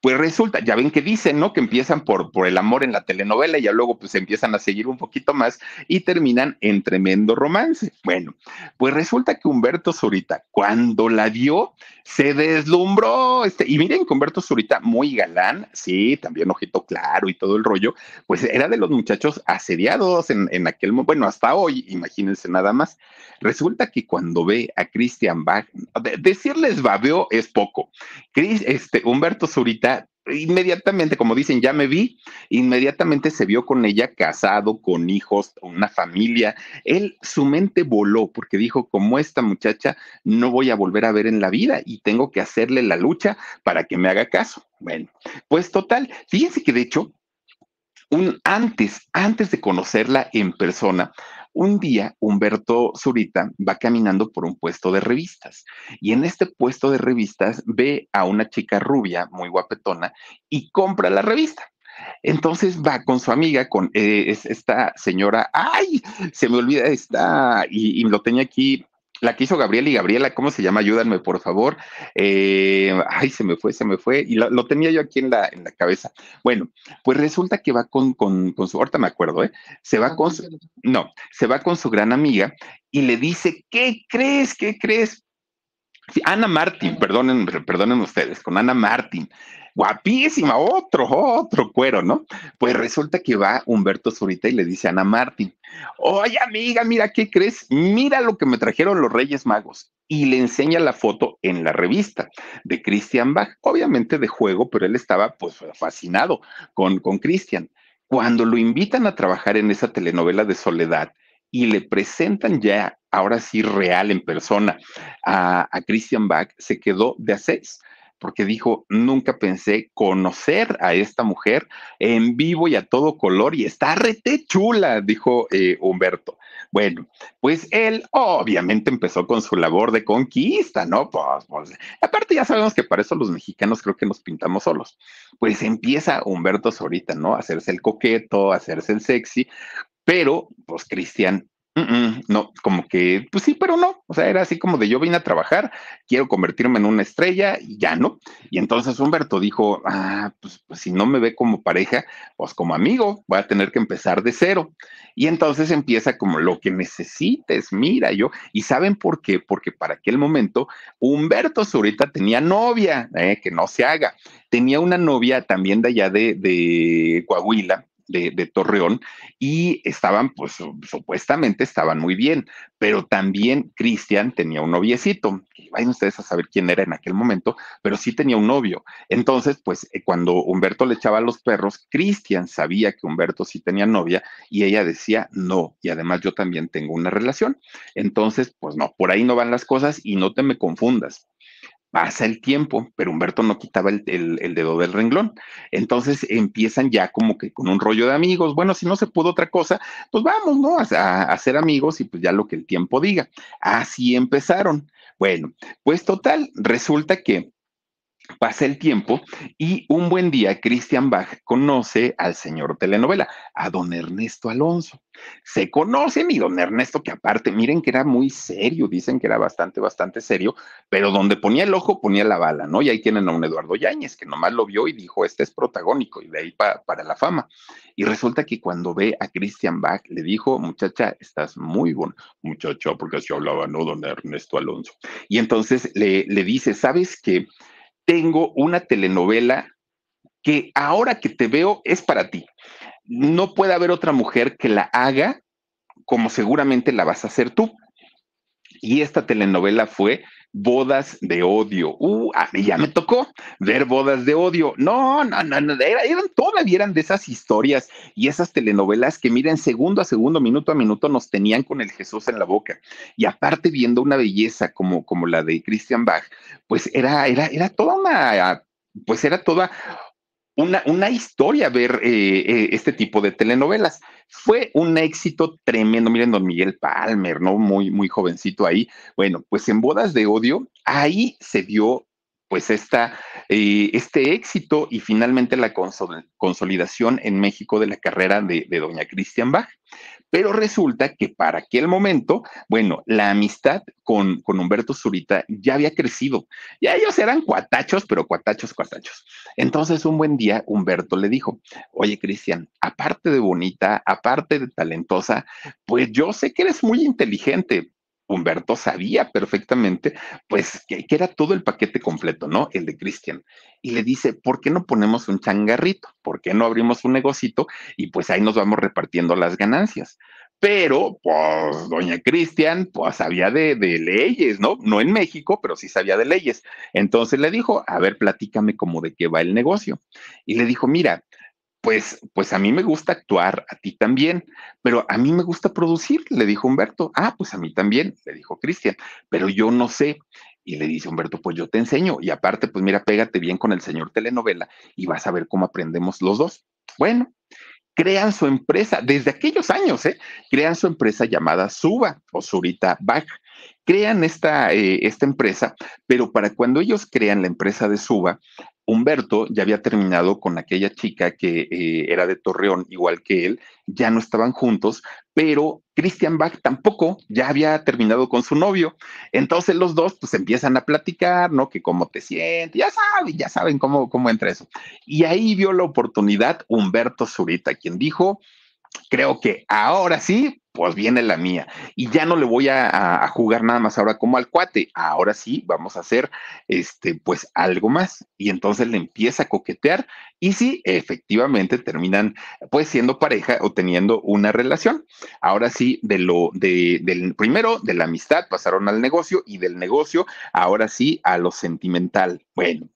pues resulta, ya ven que dicen, ¿no? Que empiezan por, por el amor en la telenovela y ya luego pues empiezan a seguir un poquito más y terminan en tremendo romance. Bueno, pues resulta que Humberto Zurita, cuando la vio, se deslumbró. Este, y miren que Humberto Zurita, muy galán, sí, también ojito claro y todo el rollo, pues era de los muchachos asediados en, en aquel momento, bueno, hasta hoy, imagínense nada más. Resulta que cuando ve a Christian Bach, de, decirles babeo es poco. Chris, este, Humberto Zurita inmediatamente, como dicen, ya me vi, inmediatamente se vio con ella, casado, con hijos, una familia. Él, su mente voló porque dijo, como esta muchacha no voy a volver a ver en la vida y tengo que hacerle la lucha para que me haga caso. Bueno, pues total, fíjense que de hecho, un antes, antes de conocerla en persona, un día Humberto Zurita va caminando por un puesto de revistas y en este puesto de revistas ve a una chica rubia muy guapetona y compra la revista. Entonces va con su amiga, con eh, es esta señora, ¡ay! Se me olvida esta, y, y lo tenía aquí, la que hizo Gabriel y Gabriela, ¿cómo se llama? Ayúdanme, por favor. Eh, ay, se me fue, se me fue. Y lo, lo tenía yo aquí en la, en la cabeza. Bueno, pues resulta que va con, con, con su... Ahorita me acuerdo, ¿eh? Se va con su... No, se va con su gran amiga y le dice, ¿qué crees? ¿Qué crees? Sí, Ana Martín, perdonen, perdonen ustedes, con Ana Martín. Guapísima, otro, otro cuero, ¿no? Pues resulta que va Humberto Zurita y le dice a Ana Martín, oye amiga, mira, ¿qué crees? Mira lo que me trajeron los Reyes Magos. Y le enseña la foto en la revista de Christian Bach, obviamente de juego, pero él estaba pues fascinado con, con Christian. Cuando lo invitan a trabajar en esa telenovela de Soledad y le presentan ya, ahora sí real en persona, a, a Christian Bach, se quedó de a seis. Porque dijo, nunca pensé conocer a esta mujer en vivo y a todo color, y está rete chula, dijo eh, Humberto. Bueno, pues él obviamente empezó con su labor de conquista, ¿no? Pues, pues, aparte ya sabemos que para eso los mexicanos creo que nos pintamos solos. Pues empieza Humberto Zurita, ¿no? A hacerse el coqueto, a hacerse el sexy, pero pues Christian... Uh -uh, no, como que, pues sí, pero no, o sea, era así como de yo vine a trabajar, quiero convertirme en una estrella y ya no. Y entonces Humberto dijo, ah, pues, pues si no me ve como pareja, pues como amigo, voy a tener que empezar de cero. Y entonces empieza como lo que necesites, mira yo. ¿Y saben por qué? Porque para aquel momento Humberto Zurita tenía novia, eh, que no se haga, tenía una novia también de allá de, de Coahuila, De, de Torreón, y estaban, pues, supuestamente estaban muy bien, pero también Christian tenía un noviecito, que vayan ustedes a saber quién era en aquel momento, pero sí tenía un novio. Entonces, pues, eh, cuando Humberto le echaba a los perros, Christian sabía que Humberto sí tenía novia, y ella decía, no, y además yo también tengo una relación. Entonces, pues, no, por ahí no van las cosas, y no te me confundas. Pasa el tiempo, pero Humberto no quitaba el, el, el dedo del renglón. Entonces empiezan ya como que con un rollo de amigos. Bueno, si no se pudo otra cosa, pues vamos, ¿no? A, a, a ser amigos y pues ya lo que el tiempo diga. Así empezaron. Bueno, pues total, resulta que pasa el tiempo y un buen día Christian Bach conoce al señor telenovela, a don Ernesto Alonso. Se conocen y don Ernesto, que aparte, miren que era muy serio, dicen que era bastante, bastante serio, pero donde ponía el ojo ponía la bala, ¿no? Y ahí tienen a un Eduardo Yáñez, que nomás lo vio y dijo, este es protagónico, y de ahí pa, para la fama. Y resulta que cuando ve a Christian Bach, le dijo, muchacha, estás muy bueno, muchacha, porque así hablaba, ¿no? Don Ernesto Alonso. Y entonces le, le dice, ¿sabes qué? Tengo una telenovela que ahora que te veo es para ti. No puede haber otra mujer que la haga como seguramente la vas a hacer tú. Y esta telenovela fue Bodas de Odio. Uh, a mí ya me tocó ver Bodas de Odio. No, no, no, no era, eran, todavía eran de esas historias y esas telenovelas que, miren, segundo a segundo, minuto a minuto, nos tenían con el Jesús en la boca. Y aparte, viendo una belleza como, como la de Christian Bach, pues era, era, era toda una, pues era toda una, una historia ver eh, eh, este tipo de telenovelas. Fue un éxito tremendo. Miren, don Miguel Palmer, ¿no? Muy, muy jovencito ahí. Bueno, pues en Bodas de Odio, ahí se dio pues esta, eh, este éxito y finalmente la consol- consolidación en México de la carrera de, de doña Christian Bach. Pero resulta que para aquel momento, bueno, la amistad con, con Humberto Zurita ya había crecido. Ya ellos eran cuatachos, pero cuatachos, cuatachos. Entonces, un buen día, Humberto le dijo, oye, Christian, aparte de bonita, aparte de talentosa, pues yo sé que eres muy inteligente. Humberto sabía perfectamente, pues, que, que era todo el paquete completo, ¿no? El de Christian. Y le dice, ¿por qué no ponemos un changarrito? ¿Por qué no abrimos un negocito? Y pues ahí nos vamos repartiendo las ganancias. Pero, pues, doña Christian, pues, sabía de, de leyes, ¿no? No en México, pero sí sabía de leyes. Entonces le dijo, a ver, platícame cómo de qué va el negocio. Y le dijo, mira, Pues, pues a mí me gusta actuar, a ti también, pero a mí me gusta producir, le dijo Humberto. Ah, pues a mí también, le dijo Christian, pero yo no sé. Y le dice Humberto, pues yo te enseño. Y aparte, pues mira, pégate bien con el señor telenovela y vas a ver cómo aprendemos los dos. Bueno, crean su empresa, desde aquellos años, ¿eh? Crean su empresa llamada Suba o Zurita Bach. Crean esta, eh, esta empresa, pero para cuando ellos crean la empresa de Suba, Humberto ya había terminado con aquella chica que eh, era de Torreón, igual que él, ya no estaban juntos, pero Christian Bach tampoco, ya había terminado con su novio. Entonces los dos pues empiezan a platicar, ¿no? Que cómo te sientes, ya saben, ya saben cómo, cómo entra eso. Y ahí vio la oportunidad Humberto Zurita, quien dijo, creo que ahora sí, pues viene la mía y ya no le voy a, a jugar nada más ahora como al cuate, ahora sí vamos a hacer este pues algo más. Y entonces le empieza a coquetear y sí, efectivamente terminan pues siendo pareja o teniendo una relación. Ahora sí, de lo de, del primero de la amistad pasaron al negocio y del negocio ahora sí a lo sentimental. Bueno,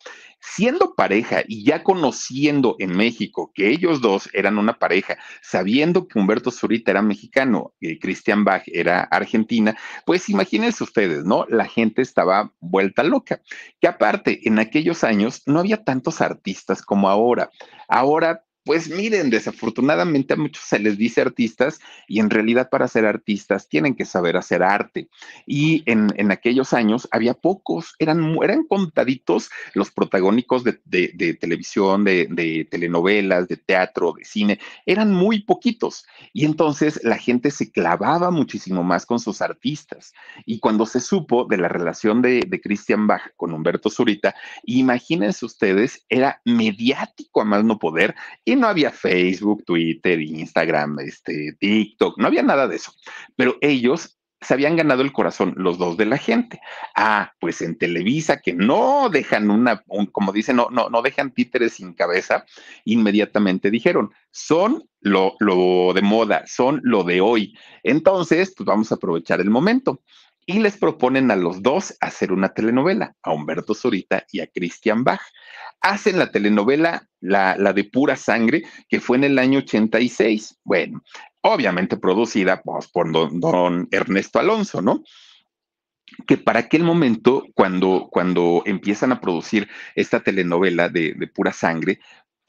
siendo pareja y ya conociendo en México que ellos dos eran una pareja, sabiendo que Humberto Zurita era mexicano y Christian Bach era argentina, pues imagínense ustedes, ¿no? La gente estaba vuelta loca. Que aparte, en aquellos años no había tantos artistas como ahora. Ahora, pues miren, desafortunadamente a muchos se les dice artistas y en realidad para ser artistas tienen que saber hacer arte. Y en, en aquellos años había pocos, eran, eran contaditos los protagónicos de, de, de televisión, de, de telenovelas, de teatro, de cine, eran muy poquitos. Y entonces la gente se clavaba muchísimo más con sus artistas. Y cuando se supo de la relación de, de Christian Bach con Humberto Zurita, imagínense ustedes, era mediático a más no poder. Y no había Facebook, Twitter, Instagram, este, TikTok, no había nada de eso. Pero ellos se habían ganado el corazón, los dos, de la gente. Ah, pues en Televisa, que no dejan una, un, como dicen, no, no, no dejan títeres sin cabeza, inmediatamente dijeron, son lo, lo de moda, son lo de hoy. Entonces, pues vamos a aprovechar el momento. Y les proponen a los dos hacer una telenovela, a Humberto Zurita y a Christian Bach. Hacen la telenovela, la, la de Pura Sangre, que fue en el año ochenta y seis. Bueno, obviamente producida pues, por don, don Ernesto Alonso, ¿no? Que para aquel momento, cuando, cuando empiezan a producir esta telenovela de, de Pura Sangre,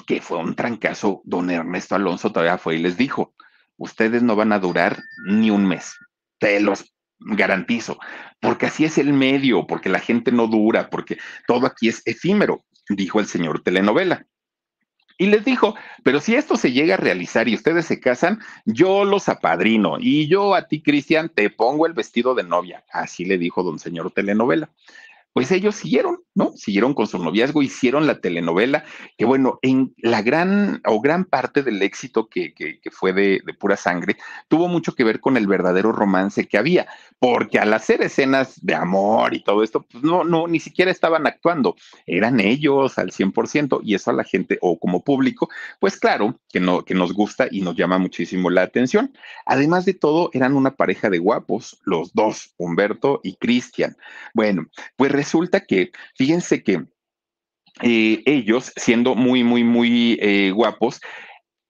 que fue un trancazo, don Ernesto Alonso todavía fue y les dijo, ustedes no van a durar ni un mes, te los garantizo, porque así es el medio, porque la gente no dura, porque todo aquí es efímero, dijo el señor telenovela. Y les dijo, pero si esto se llega a realizar y ustedes se casan, yo los apadrino y yo a ti, Christian, te pongo el vestido de novia. Así le dijo don señor telenovela. Pues ellos siguieron, ¿no? Siguieron con su noviazgo, hicieron la telenovela, que bueno, en la gran o gran parte del éxito que, que, que fue de, de Pura Sangre, tuvo mucho que ver con el verdadero romance que había, porque al hacer escenas de amor y todo esto, pues no, no, ni siquiera estaban actuando, eran ellos al cien por ciento, y eso a la gente, o como público, pues claro, que, no, que nos gusta y nos llama muchísimo la atención. Además de todo, eran una pareja de guapos, los dos, Humberto y Christian. Bueno, pues resulta que, fíjense que eh, ellos, siendo muy, muy, muy eh, guapos,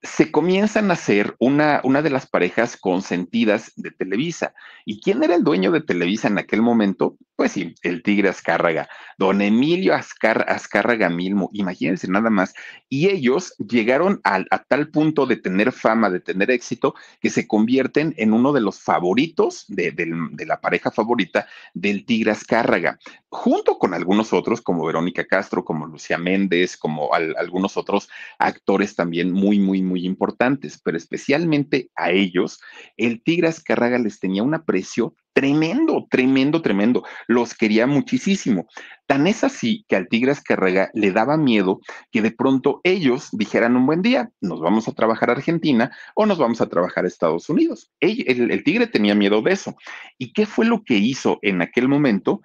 se comienzan a ser una, una de las parejas consentidas de Televisa. ¿Y quién era el dueño de Televisa en aquel momento? Pues sí, el Tigre Azcárraga, don Emilio Azcárraga, Azcárraga Milmo, imagínense nada más. Y ellos llegaron a, a tal punto de tener fama, de tener éxito, que se convierten en uno de los favoritos de, de, de la pareja favorita del Tigre Azcárraga, junto con algunos otros como Verónica Castro, como Lucía Méndez, como al, algunos otros actores también muy, muy, muy importantes, pero especialmente a ellos, el Tigre Azcárraga les tenía un aprecio tremendo, tremendo, tremendo. Los quería muchísimo. Tan es así que al Tigre Azcárraga le daba miedo que de pronto ellos dijeran un buen día, nos vamos a trabajar a Argentina o nos vamos a trabajar a Estados Unidos. El, el, el Tigre tenía miedo de eso. ¿Y qué fue lo que hizo en aquel momento?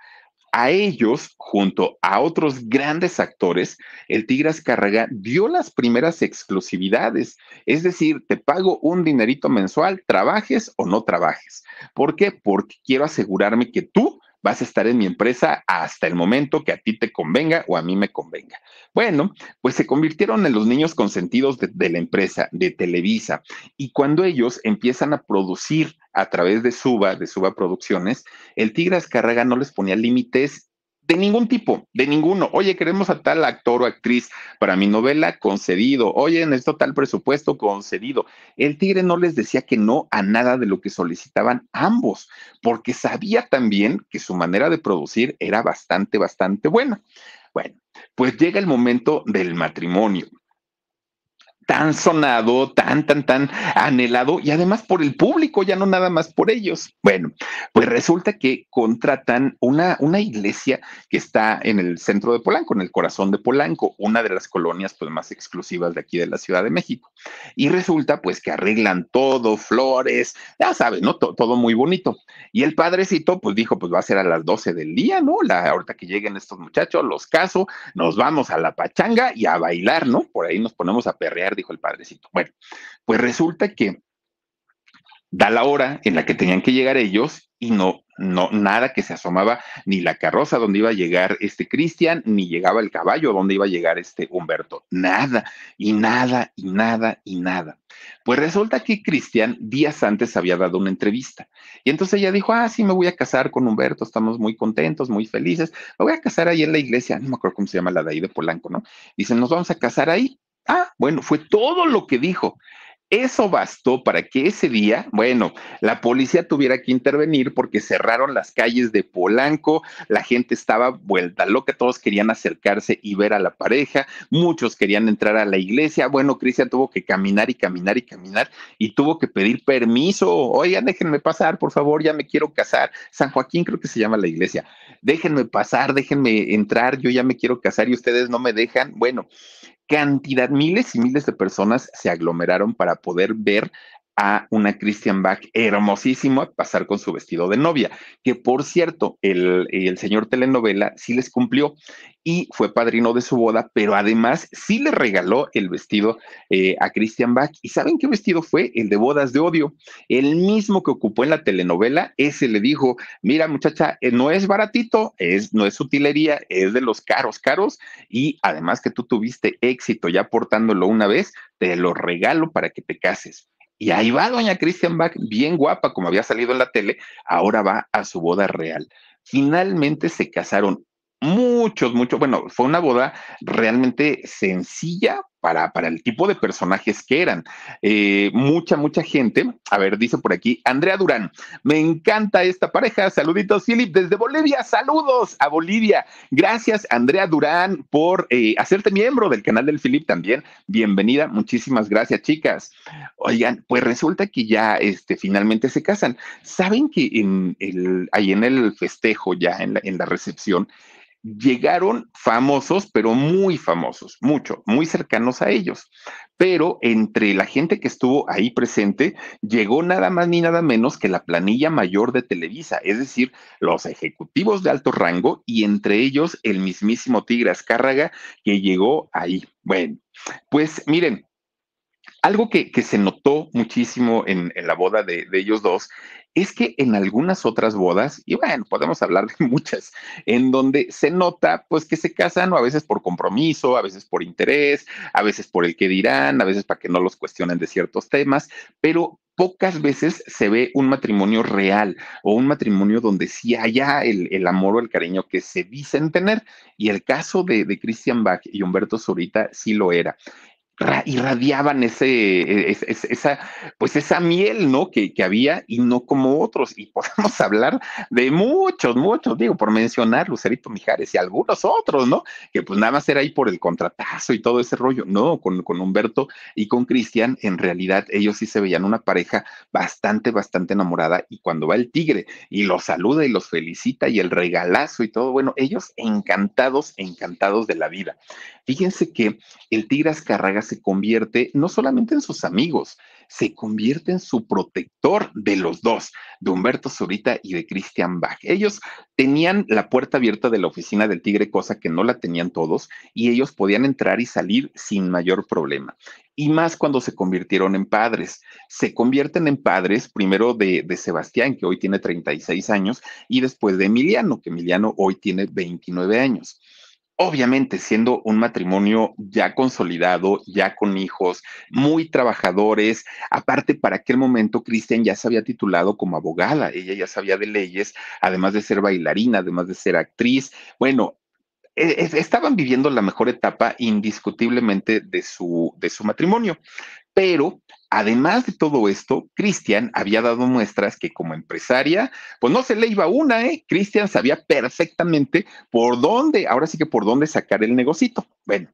A ellos, junto a otros grandes actores, el Tigre Azcárraga dio las primeras exclusividades. Es decir, te pago un dinerito mensual, trabajes o no trabajes. ¿Por qué? Porque quiero asegurarme que tú vas a estar en mi empresa hasta el momento que a ti te convenga o a mí me convenga. Bueno, pues se convirtieron en los niños consentidos de, de la empresa, de Televisa. Y cuando ellos empiezan a producir a través de Suba, de Suba Producciones, el Tigre Azcárraga no les ponía límites de ningún tipo, de ninguno. Oye, queremos a tal actor o actriz para mi novela, concedido. Oye, necesito tal presupuesto, concedido. El Tigre no les decía que no a nada de lo que solicitaban ambos, porque sabía también que su manera de producir era bastante, bastante buena. Bueno, pues llega el momento del matrimonio, tan sonado, tan, tan, tan anhelado y además por el público, ya no nada más por ellos. Bueno, pues resulta que contratan una, una iglesia que está en el centro de Polanco, en el corazón de Polanco, una de las colonias pues más exclusivas de aquí de la Ciudad de México. Y resulta pues que arreglan todo, flores, ya saben, ¿no? Todo, todo muy bonito. Y el padrecito pues dijo, pues va a ser a las doce del día, ¿no? La, ahorita que lleguen estos muchachos, los caso, nos vamos a la pachanga y a bailar, ¿no? Por ahí nos ponemos a perrear, dijo el padrecito. Bueno, pues resulta que da la hora en la que tenían que llegar ellos y no, no, nada que se asomaba, ni la carroza donde iba a llegar este Christian, ni llegaba el caballo donde iba a llegar este Humberto. Nada, y nada, y nada, y nada. Pues resulta que Christian días antes había dado una entrevista y entonces ella dijo, ah, sí, me voy a casar con Humberto, estamos muy contentos, muy felices, me voy a casar ahí en la iglesia, no me acuerdo cómo se llama la de ahí de Polanco, ¿no? Dicen, nos vamos a casar ahí. Ah, bueno, fue todo lo que dijo. Eso bastó para que ese día, bueno, la policía tuviera que intervenir porque cerraron las calles de Polanco, la gente estaba vuelta loca, todos querían acercarse y ver a la pareja, muchos querían entrar a la iglesia. Bueno, Christian tuvo que caminar y caminar y caminar y tuvo que pedir permiso. Oigan, déjenme pasar, por favor, ya me quiero casar. San Joaquín creo que se llama la iglesia. Déjenme pasar, déjenme entrar, yo ya me quiero casar y ustedes no me dejan. Bueno, cantidad, miles y miles de personas se aglomeraron para poder ver a una Christian Bach hermosísima pasar con su vestido de novia, que por cierto, el, el señor telenovela sí les cumplió y fue padrino de su boda, pero además sí le regaló el vestido eh, a Christian Bach. ¿Y saben qué vestido fue? El de Bodas de Odio, el mismo que ocupó en la telenovela. Ese le dijo, mira muchacha, eh, no es baratito, es, no es sutilería, es de los caros, caros, y además que tú tuviste éxito ya portándolo una vez, te lo regalo para que te cases. Y ahí va doña Christian Bach, bien guapa, como había salido en la tele, ahora va a su boda real. Finalmente se casaron muchos, muchos. Bueno, fue una boda realmente sencilla para, para el tipo de personajes que eran. Eh, mucha, mucha gente. A ver, dice por aquí, Andrea Durán, me encanta esta pareja. Saluditos, Philip, desde Bolivia. Saludos a Bolivia. Gracias, Andrea Durán, por eh, hacerte miembro del canal del Philip también. Bienvenida. Muchísimas gracias, chicas. Oigan, pues resulta que ya este, finalmente se casan. ¿Saben que en el, ahí en el festejo, ya en la, en la recepción, llegaron famosos, pero muy famosos, mucho, muy cercanos a ellos? Pero entre la gente que estuvo ahí presente, llegó nada más ni nada menos que la planilla mayor de Televisa, es decir, los ejecutivos de alto rango y entre ellos el mismísimo Tigre Azcárraga que llegó ahí. Bueno, pues miren, algo que, que se notó muchísimo en, en la boda de, de ellos dos es que en algunas otras bodas, y bueno, podemos hablar de muchas, en donde se nota pues que se casan a veces por compromiso, a veces por interés, a veces por el que dirán, a veces para que no los cuestionen de ciertos temas, pero pocas veces se ve un matrimonio real o un matrimonio donde sí haya el, el amor o el cariño que se dicen tener. Y el caso de, de Christian Bach y Humberto Zurita sí lo era. Irradiaban ese, esa, pues esa miel, ¿no? Que, que había y no como otros. Y podemos hablar de muchos, muchos, digo, por mencionar Lucerito Mijares y algunos otros, ¿no? Que pues nada más era ahí por el contratazo y todo ese rollo. No, con, con Humberto y con Christian, en realidad ellos sí se veían una pareja bastante, bastante enamorada. Y cuando va el tigre y los saluda y los felicita y el regalazo y todo, bueno, ellos encantados, encantados de la vida. Fíjense que el tigre Azcárraga se convierte no solamente en sus amigos, se convierte en su protector de los dos, de Humberto Zurita y de Christian Bach. Ellos tenían la puerta abierta de la oficina del Tigre, cosa que no la tenían todos, y ellos podían entrar y salir sin mayor problema. Y más cuando se convirtieron en padres. Se convierten en padres primero de, de Sebastián, que hoy tiene treinta y seis años, y después de Emiliano, que Emiliano hoy tiene veintinueve años. Obviamente, siendo un matrimonio ya consolidado, ya con hijos, muy trabajadores. Aparte, para aquel momento, Christian ya se había titulado como abogada. Ella ya sabía de leyes, además de ser bailarina, además de ser actriz. Bueno, estaban viviendo la mejor etapa indiscutiblemente de su, de su matrimonio. Pero además de todo esto, Christian había dado muestras que como empresaria, pues no se le iba una, ¿eh? Christian sabía perfectamente por dónde, ahora sí que por dónde sacar el negocito. Bueno,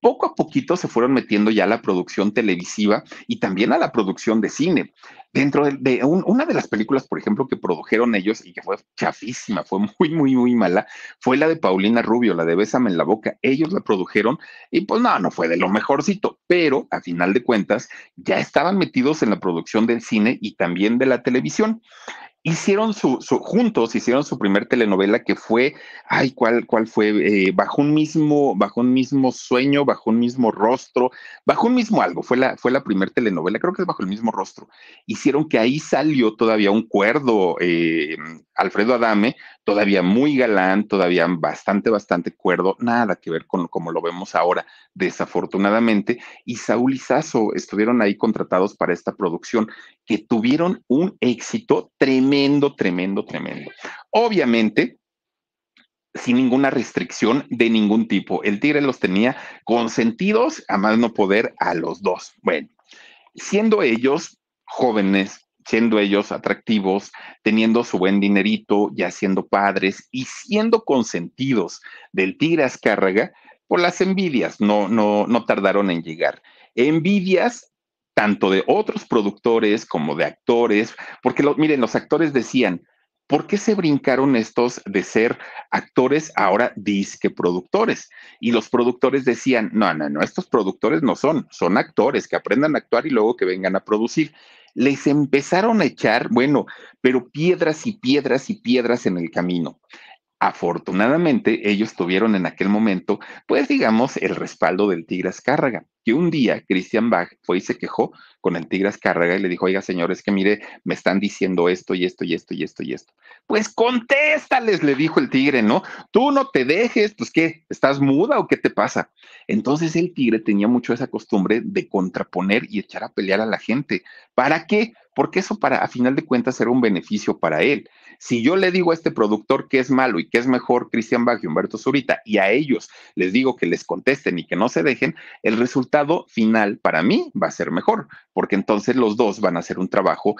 poco a poquito se fueron metiendo ya a la producción televisiva y también a la producción de cine. Dentro de, de un, una de las películas, por ejemplo, que produjeron ellos y que fue chafísima, fue muy, muy, muy mala, fue la de Paulina Rubio, la de Bésame en la Boca. Ellos la produjeron y pues no, no fue de lo mejorcito, pero a final de cuentas ya estaban metidos en la producción del cine y también de la televisión. Hicieron su, su, juntos hicieron su primer telenovela que fue, ay, ¿cuál, cuál fue? Eh, bajo un mismo, bajo un mismo sueño, bajo un mismo rostro, bajo un mismo algo, fue la, fue la primer telenovela, creo que es Bajo el Mismo Rostro. Hicieron que ahí salió todavía un cuerdo, eh, Alfredo Adame, todavía muy galán, todavía bastante, bastante cuerdo, nada que ver con como lo vemos ahora, desafortunadamente. Y Saúl y Sasso estuvieron ahí contratados para esta producción, que tuvieron un éxito tremendo. Tremendo, tremendo, tremendo. Obviamente, sin ninguna restricción de ningún tipo. El Tigre los tenía consentidos, a más no poder, a los dos. Bueno, siendo ellos jóvenes, siendo ellos atractivos, teniendo su buen dinerito, ya siendo padres y siendo consentidos del Tigre Azcárraga, por las envidias, no, no, no tardaron en llegar. Envidias tanto de otros productores como de actores, porque lo, miren, los actores decían, ¿por qué se brincaron estos de ser actores ahora disque productores? Y los productores decían, no, no, no, estos productores no son, son actores, que aprendan a actuar y luego que vengan a producir. Les empezaron a echar, bueno, pero piedras y piedras y piedras en el camino. Afortunadamente, ellos tuvieron en aquel momento, pues digamos, el respaldo del Tigre Azcárraga, que un día Christian Bach fue y se quejó con el Tigre Azcárraga y le dijo, oiga, señores, que mire, me están diciendo esto y esto y esto y esto y esto. Pues contéstales, le dijo el Tigre, ¿no? Tú no te dejes, pues ¿qué? ¿Estás muda o qué te pasa? Entonces el Tigre tenía mucho esa costumbre de contraponer y echar a pelear a la gente. ¿Para qué? Porque eso, para, a final de cuentas, era un beneficio para él. Si yo le digo a este productor que es malo y que es mejor Christian Bach y Humberto Zurita, y a ellos les digo que les contesten y que no se dejen, el resultado final para mí va a ser mejor, porque entonces los dos van a hacer un trabajo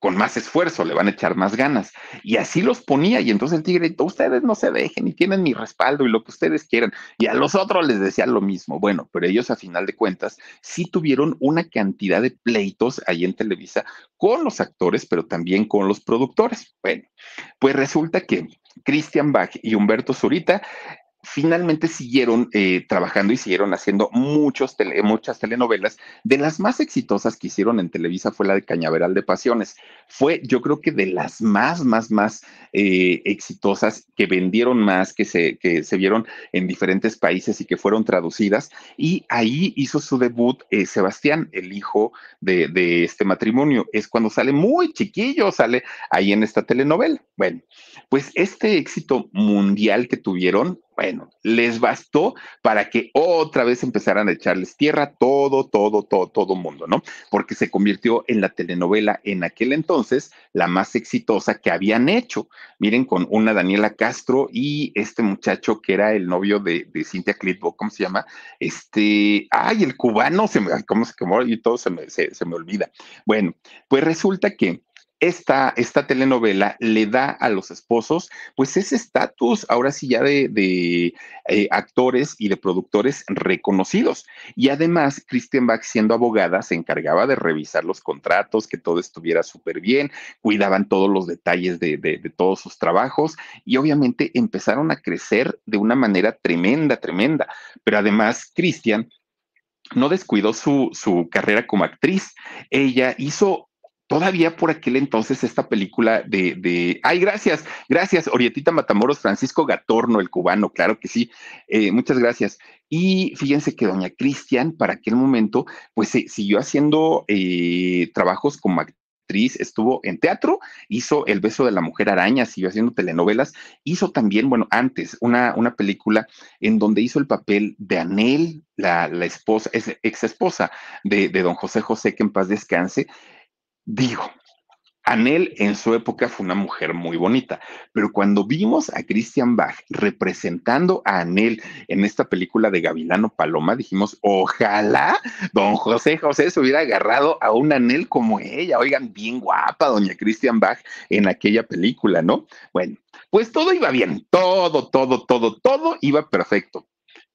con más esfuerzo, le van a echar más ganas. Y así los ponía, y entonces el Tigre, ustedes no se dejen y tienen mi respaldo y lo que ustedes quieran. Y a los otros les decía lo mismo. Bueno, pero ellos a final de cuentas sí tuvieron una cantidad de pleitos ahí en Televisa con los actores, pero también con los productores. Bueno, pues resulta que Christian Bach y Humberto Zurita finalmente siguieron eh, trabajando y siguieron haciendo muchos tele, muchas telenovelas. De las más exitosas que hicieron en Televisa fue la de Cañaveral de Pasiones. Fue, yo creo que de las más, más, más eh, exitosas, que vendieron más, que se, que se vieron en diferentes países y que fueron traducidas. Y ahí hizo su debut eh, Sebastián, el hijo de, de este matrimonio. Es cuando sale muy chiquillo, sale ahí en esta telenovela. Bueno, pues este éxito mundial que tuvieron Bueno, les bastó para que otra vez empezaran a echarles tierra todo, todo, todo, todo mundo, ¿no? Porque se convirtió en la telenovela en aquel entonces la más exitosa que habían hecho. Miren, con una Daniela Castro y este muchacho que era el novio de, de Cynthia Clitbo, ¿cómo se llama? Este, ay, el cubano, se me, ¿cómo se quemó? Y todo se me, se, se me olvida. Bueno, pues resulta que Esta, esta telenovela le da a los esposos pues ese estatus ahora sí ya de, de eh, actores y de productores reconocidos, y además Christian Bach, siendo abogada, se encargaba de revisar los contratos, que todo estuviera súper bien, cuidaban todos los detalles de, de, de todos sus trabajos, y obviamente empezaron a crecer de una manera tremenda, tremenda, pero además Christian no descuidó su, su carrera como actriz. Ella hizo todavía por aquel entonces esta película de, de... ¡Ay, gracias! Gracias, Orietita Matamoros, Francisco Gatorno, el cubano, claro que sí. Eh, muchas gracias. Y fíjense que doña Christian, para aquel momento, pues eh, siguió haciendo eh, trabajos como actriz. Estuvo en teatro, hizo El beso de la mujer araña, siguió haciendo telenovelas, hizo también, bueno, antes una, una película en donde hizo el papel de Anel, la, la esposa, ex esposa de, de don José José, que en paz descanse. Digo, Anel en su época fue una mujer muy bonita, pero cuando vimos a Christian Bach representando a Anel en esta película de Gavilano Paloma, dijimos, ojalá don José José se hubiera agarrado a un Anel como ella. Oigan, bien guapa doña Christian Bach en aquella película, ¿no? Bueno, pues todo iba bien, todo, todo, todo, todo iba perfecto.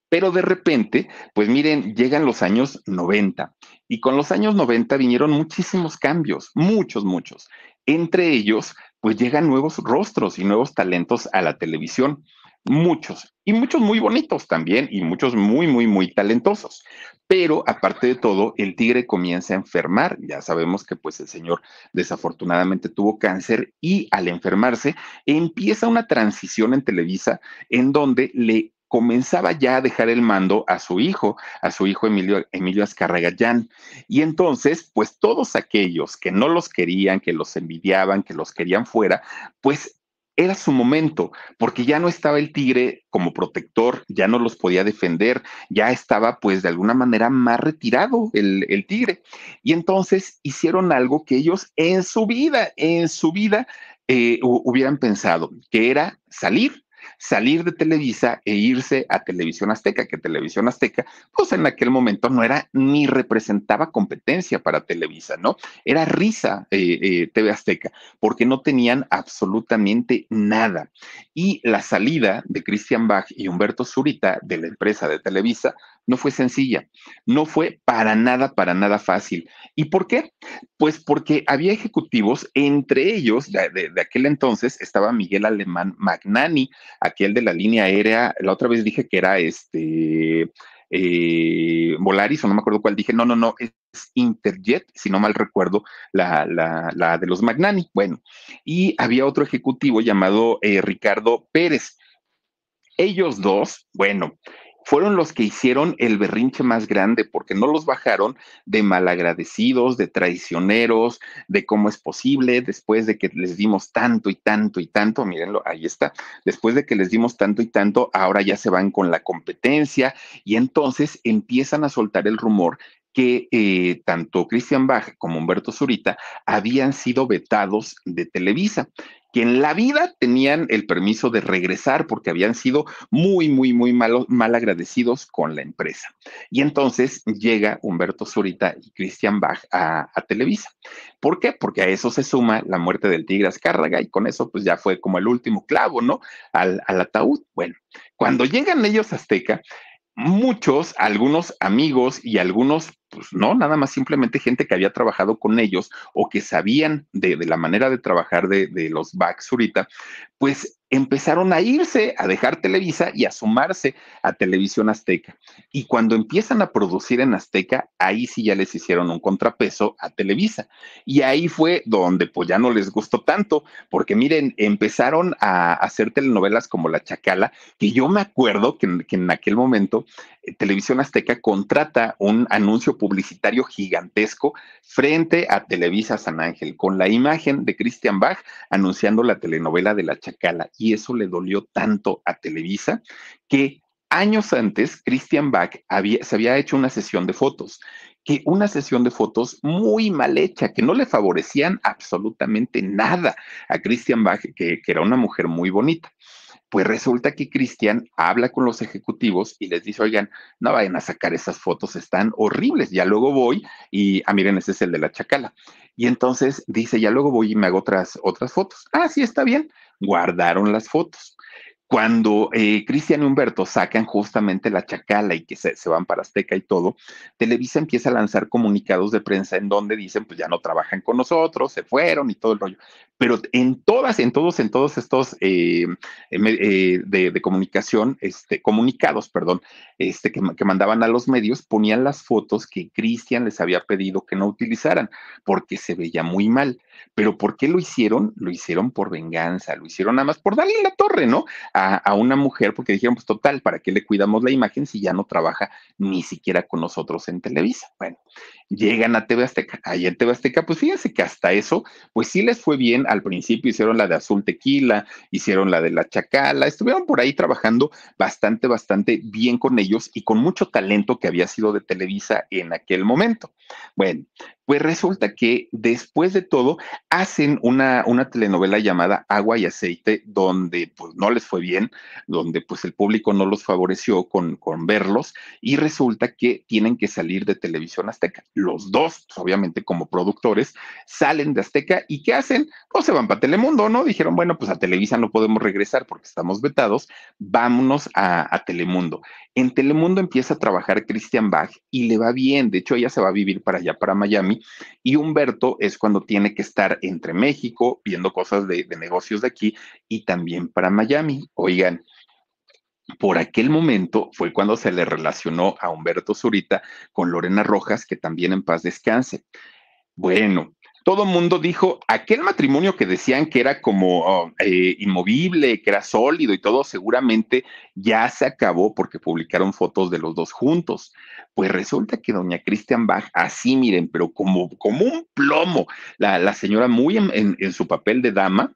Pero de repente, pues miren, llegan los años noventa, y con los años noventa vinieron muchísimos cambios, muchos, muchos. Entre ellos, pues llegan nuevos rostros y nuevos talentos a la televisión, muchos, y muchos muy bonitos también, y muchos muy, muy, muy talentosos. Pero aparte de todo, el tigre comienza a enfermar. Ya sabemos que pues el señor desafortunadamente tuvo cáncer, y al enfermarse empieza una transición en Televisa en donde le comenzaba ya a dejar el mando a su hijo, a su hijo Emilio, Emilio Azcárraga Millán. Y entonces, pues todos aquellos que no los querían, que los envidiaban, que los querían fuera, pues era su momento, porque ya no estaba el tigre como protector, ya no los podía defender, ya estaba pues de alguna manera más retirado el, el tigre. Y entonces hicieron algo que ellos en su vida, en su vida eh, hubieran pensado, que era salir, salir de Televisa e irse a Televisión Azteca, que Televisión Azteca, pues en aquel momento no era ni representaba competencia para Televisa, ¿no? Era risa eh, eh, T V Azteca, porque no tenían absolutamente nada. Y la salida de Christian Bach y Humberto Zurita de la empresa de Televisa no fue sencilla, no fue para nada, para nada fácil. ¿Y por qué? Pues porque había ejecutivos, entre ellos, de, de, de aquel entonces estaba Miguel Alemán Magnani, aquel de la línea aérea. La otra vez dije que era este eh, Volaris, o no me acuerdo cuál dije, no, no, no, es Interjet, si no mal recuerdo, la, la, la de los Magnani. Bueno, y había otro ejecutivo llamado eh, Ricardo Pérez. Ellos dos, bueno, fueron los que hicieron el berrinche más grande, porque no los bajaron de malagradecidos, de traicioneros, de cómo es posible, después de que les dimos tanto y tanto y tanto, mírenlo, ahí está, después de que les dimos tanto y tanto, ahora ya se van con la competencia. Y entonces empiezan a soltar el rumor que eh, tanto Christian Bach como Humberto Zurita habían sido vetados de Televisa, que en la vida tenían el permiso de regresar porque habían sido muy, muy, muy malos, mal agradecidos con la empresa. Y entonces llega Humberto Zurita y Christian Bach a, a Televisa. ¿Por qué? Porque a eso se suma la muerte del tigre Azcárraga, y con eso pues ya fue como el último clavo, ¿no? Al, al ataúd. Bueno, cuando llegan ellos a Azteca, muchos, algunos amigos y algunos, pues no, nada más simplemente gente que había trabajado con ellos o que sabían de, de la manera de trabajar de, de los Bach Zurita, pues empezaron a irse, a dejar Televisa y a sumarse a Televisión Azteca. Y cuando empiezan a producir en Azteca, ahí sí ya les hicieron un contrapeso a Televisa. Y ahí fue donde pues ya no les gustó tanto, porque miren, empezaron a hacer telenovelas como La Chacala, que yo me acuerdo que, que en aquel momento Televisión Azteca contrata un anuncio publicitario gigantesco frente a Televisa San Ángel, con la imagen de Christian Bach anunciando la telenovela de La Chacala. Y eso le dolió tanto a Televisa que años antes Christian Bach había, se había hecho una sesión de fotos, que una sesión de fotos muy mal hecha, que no le favorecían absolutamente nada a Christian Bach, que, que era una mujer muy bonita. Pues resulta que Christian habla con los ejecutivos y les dice, oigan, no vayan a sacar esas fotos, están horribles, ya luego voy y, ah, miren, ese es el de La Chacala. Y entonces dice, ya luego voy y me hago otras, otras fotos. Ah, sí, está bien. Guardaron las fotos. Cuando eh, Christian y Humberto sacan justamente La Chacala y que se, se van para Azteca y todo, Televisa empieza a lanzar comunicados de prensa en donde dicen, pues ya no trabajan con nosotros, se fueron y todo el rollo. Pero en todas, en todos, en todos estos eh, eh, de, de comunicación, este, comunicados, perdón, este, que, que mandaban a los medios, ponían las fotos que Christian les había pedido que no utilizaran, porque se veía muy mal. Pero ¿por qué lo hicieron? Lo hicieron por venganza, lo hicieron nada más por darle la torre, ¿no? A a una mujer, porque dijeron, pues total, ¿para qué le cuidamos la imagen si ya no trabaja ni siquiera con nosotros en Televisa? Bueno, llegan a T V Azteca. Ahí en T V Azteca, pues fíjense que hasta eso, pues sí les fue bien. Al principio hicieron la de Azul Tequila, hicieron la de La Chacala, estuvieron por ahí trabajando bastante, bastante bien con ellos y con mucho talento que había sido de Televisa en aquel momento. Bueno, pues resulta que después de todo hacen una, una telenovela llamada Agua y Aceite, donde pues no les fue bien, donde pues el público no los favoreció con, con verlos, y resulta que tienen que salir de Televisión Azteca. Los dos, pues, obviamente como productores, salen de Azteca y ¿qué hacen? Pues se van para Telemundo, ¿no? Dijeron, bueno, pues a Televisa no podemos regresar porque estamos vetados, vámonos a, a Telemundo. En Telemundo empieza a trabajar Christian Bach y le va bien, de hecho ella se va a vivir para allá, para Miami, y Humberto es cuando tiene que estar entre México viendo cosas de, de negocios de aquí y también para Miami. Oigan, por aquel momento fue cuando se le relacionó a Humberto Zurita con Lorena Rojas, que también en paz descanse. Bueno, todo mundo dijo, aquel matrimonio que decían que era como oh, eh, inmovible, que era sólido y todo, seguramente ya se acabó porque publicaron fotos de los dos juntos. Pues resulta que doña Christian Bach, así miren, pero como, como un plomo, la, la señora muy en, en, en su papel de dama,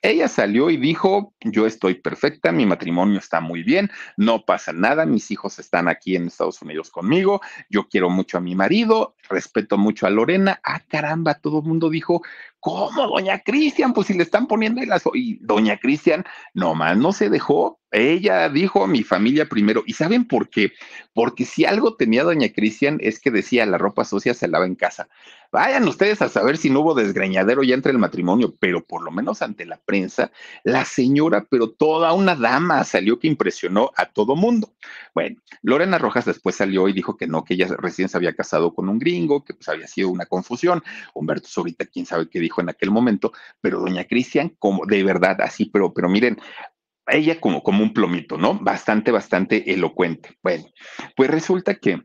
ella salió y dijo, yo estoy perfecta, mi matrimonio está muy bien, no pasa nada, mis hijos están aquí en Estados Unidos conmigo, yo quiero mucho a mi marido, respeto mucho a Lorena. Ah, caramba, todo el mundo dijo, ¿cómo, doña Christian? Pues si le están poniendo el lazo. Y doña Christian nomás no se dejó. Ella dijo, mi familia primero. ¿Y saben por qué? Porque si algo tenía doña Christian es que decía, la ropa sucia se lava en casa. Vayan ustedes a saber si no hubo desgreñadero ya entre el matrimonio, pero por lo menos ante la prensa, la señora, pero toda una dama, salió que impresionó a todo mundo. Bueno, Lorena Rojas después salió y dijo que no, que ella recién se había casado con un gringo, que pues había sido una confusión. Humberto Zurita, quién sabe qué dijo en aquel momento, pero doña Christian, como de verdad, así, pero, pero miren, ella como, como un plomito, ¿no? Bastante, bastante elocuente. Bueno, pues resulta que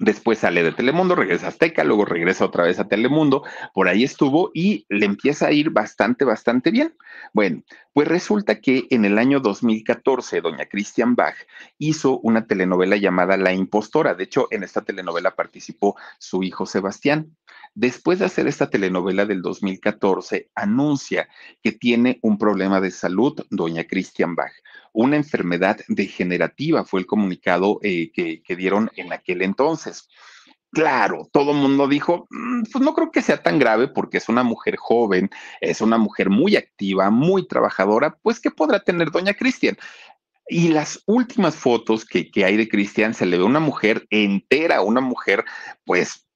después sale de Telemundo, regresa a Azteca, luego regresa otra vez a Telemundo, por ahí estuvo y le empieza a ir bastante, bastante bien. Bueno, pues resulta que en el año dos mil catorce, doña Christian Bach hizo una telenovela llamada La Impostora. De hecho, en esta telenovela participó su hijo Sebastián. Después de hacer esta telenovela del dos mil catorce, anuncia que tiene un problema de salud, doña Christian Bach. Una enfermedad degenerativa fue el comunicado eh, que, que dieron en aquel entonces. Claro, todo el mundo dijo, mmm, pues no creo que sea tan grave porque es una mujer joven, es una mujer muy activa, muy trabajadora, pues ¿qué podrá tener doña Christian? Y las últimas fotos que, que hay de Christian, se le ve una mujer entera, una mujer pues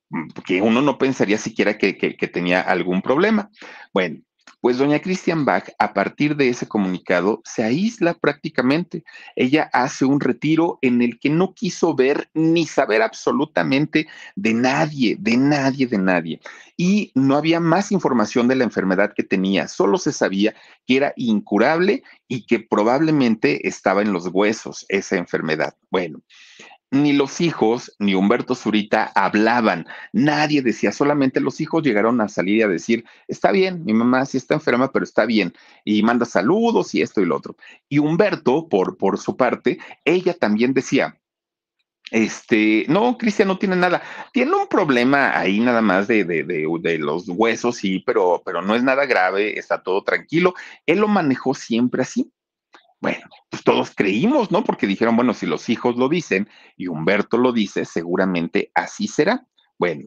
que uno no pensaría siquiera que, que, que tenía algún problema. Bueno, pues doña Christian Bach, a partir de ese comunicado, se aísla prácticamente. Ella hace un retiro en el que no quiso ver ni saber absolutamente de nadie, de nadie, de nadie. Y no había más información de la enfermedad que tenía. Solo se sabía que era incurable y que probablemente estaba en los huesos esa enfermedad. Bueno, ni los hijos ni Humberto Zurita hablaban, nadie decía, solamente los hijos llegaron a salir a decir, está bien, mi mamá sí está enferma, pero está bien, y manda saludos y esto y lo otro. Y Humberto, por, por su parte, ella también decía, Este, no, Cristian no tiene nada. Tiene un problema ahí nada más de, de, de, de los huesos, sí, pero, pero no es nada grave, está todo tranquilo. Él lo manejó siempre así. Bueno, pues todos creímos, ¿no? Porque dijeron, bueno, si los hijos lo dicen y Humberto lo dice, seguramente así será. Bueno,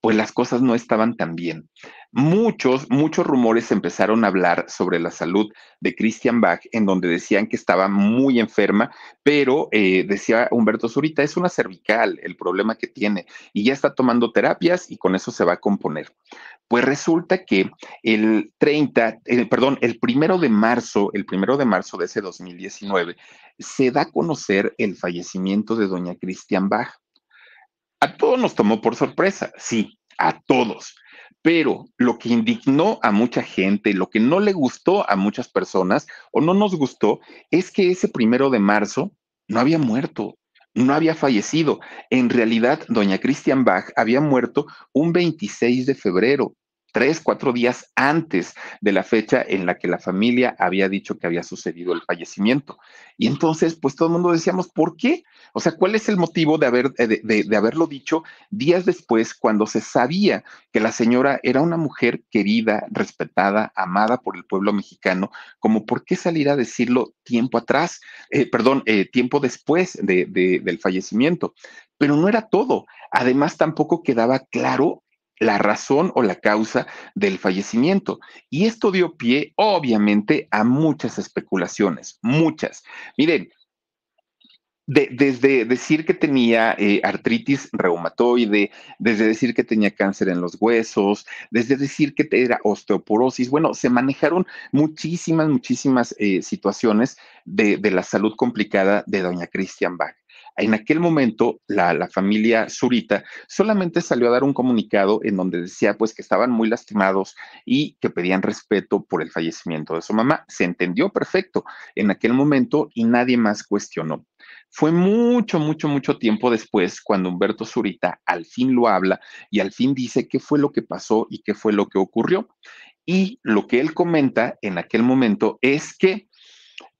pues las cosas no estaban tan bien. Muchos, muchos rumores empezaron a hablar sobre la salud de Christian Bach, en donde decían que estaba muy enferma, pero eh, decía Humberto Zurita, es una cervical el problema que tiene y ya está tomando terapias y con eso se va a componer. Pues resulta que el treinta, eh, perdón, el primero de marzo, el primero de marzo de ese dos mil diecinueve, se da a conocer el fallecimiento de doña Christian Bach. A todos nos tomó por sorpresa, sí, a todos. Pero lo que indignó a mucha gente, lo que no le gustó a muchas personas o no nos gustó, es que ese primero de marzo no había muerto, no había fallecido. En realidad, doña Christian Bach había muerto un veintiséis de febrero, tres, cuatro días antes de la fecha en la que la familia había dicho que había sucedido el fallecimiento. Y entonces, pues todo el mundo decíamos, ¿por qué? O sea, ¿cuál es el motivo de, haber, de, de, de haberlo dicho días después cuando se sabía que la señora era una mujer querida, respetada, amada por el pueblo mexicano? Como por qué salir a decirlo tiempo atrás, eh, perdón, eh, tiempo después de, de, del fallecimiento. Pero no era todo. Además, tampoco quedaba claro la razón o la causa del fallecimiento. Y esto dio pie, obviamente, a muchas especulaciones, muchas. Miren, De, desde decir que tenía eh, artritis reumatoide, desde decir que tenía cáncer en los huesos, desde decir que era osteoporosis. Bueno, se manejaron muchísimas, muchísimas eh, situaciones de, de la salud complicada de doña Christian Bach. En aquel momento, la, la familia Zurita solamente salió a dar un comunicado en donde decía pues que estaban muy lastimados y que pedían respeto por el fallecimiento de su mamá. Se entendió perfecto en aquel momento y nadie más cuestionó. Fue mucho, mucho, mucho tiempo después cuando Humberto Zurita al fin lo habla y al fin dice qué fue lo que pasó y qué fue lo que ocurrió. Y lo que él comenta en aquel momento es que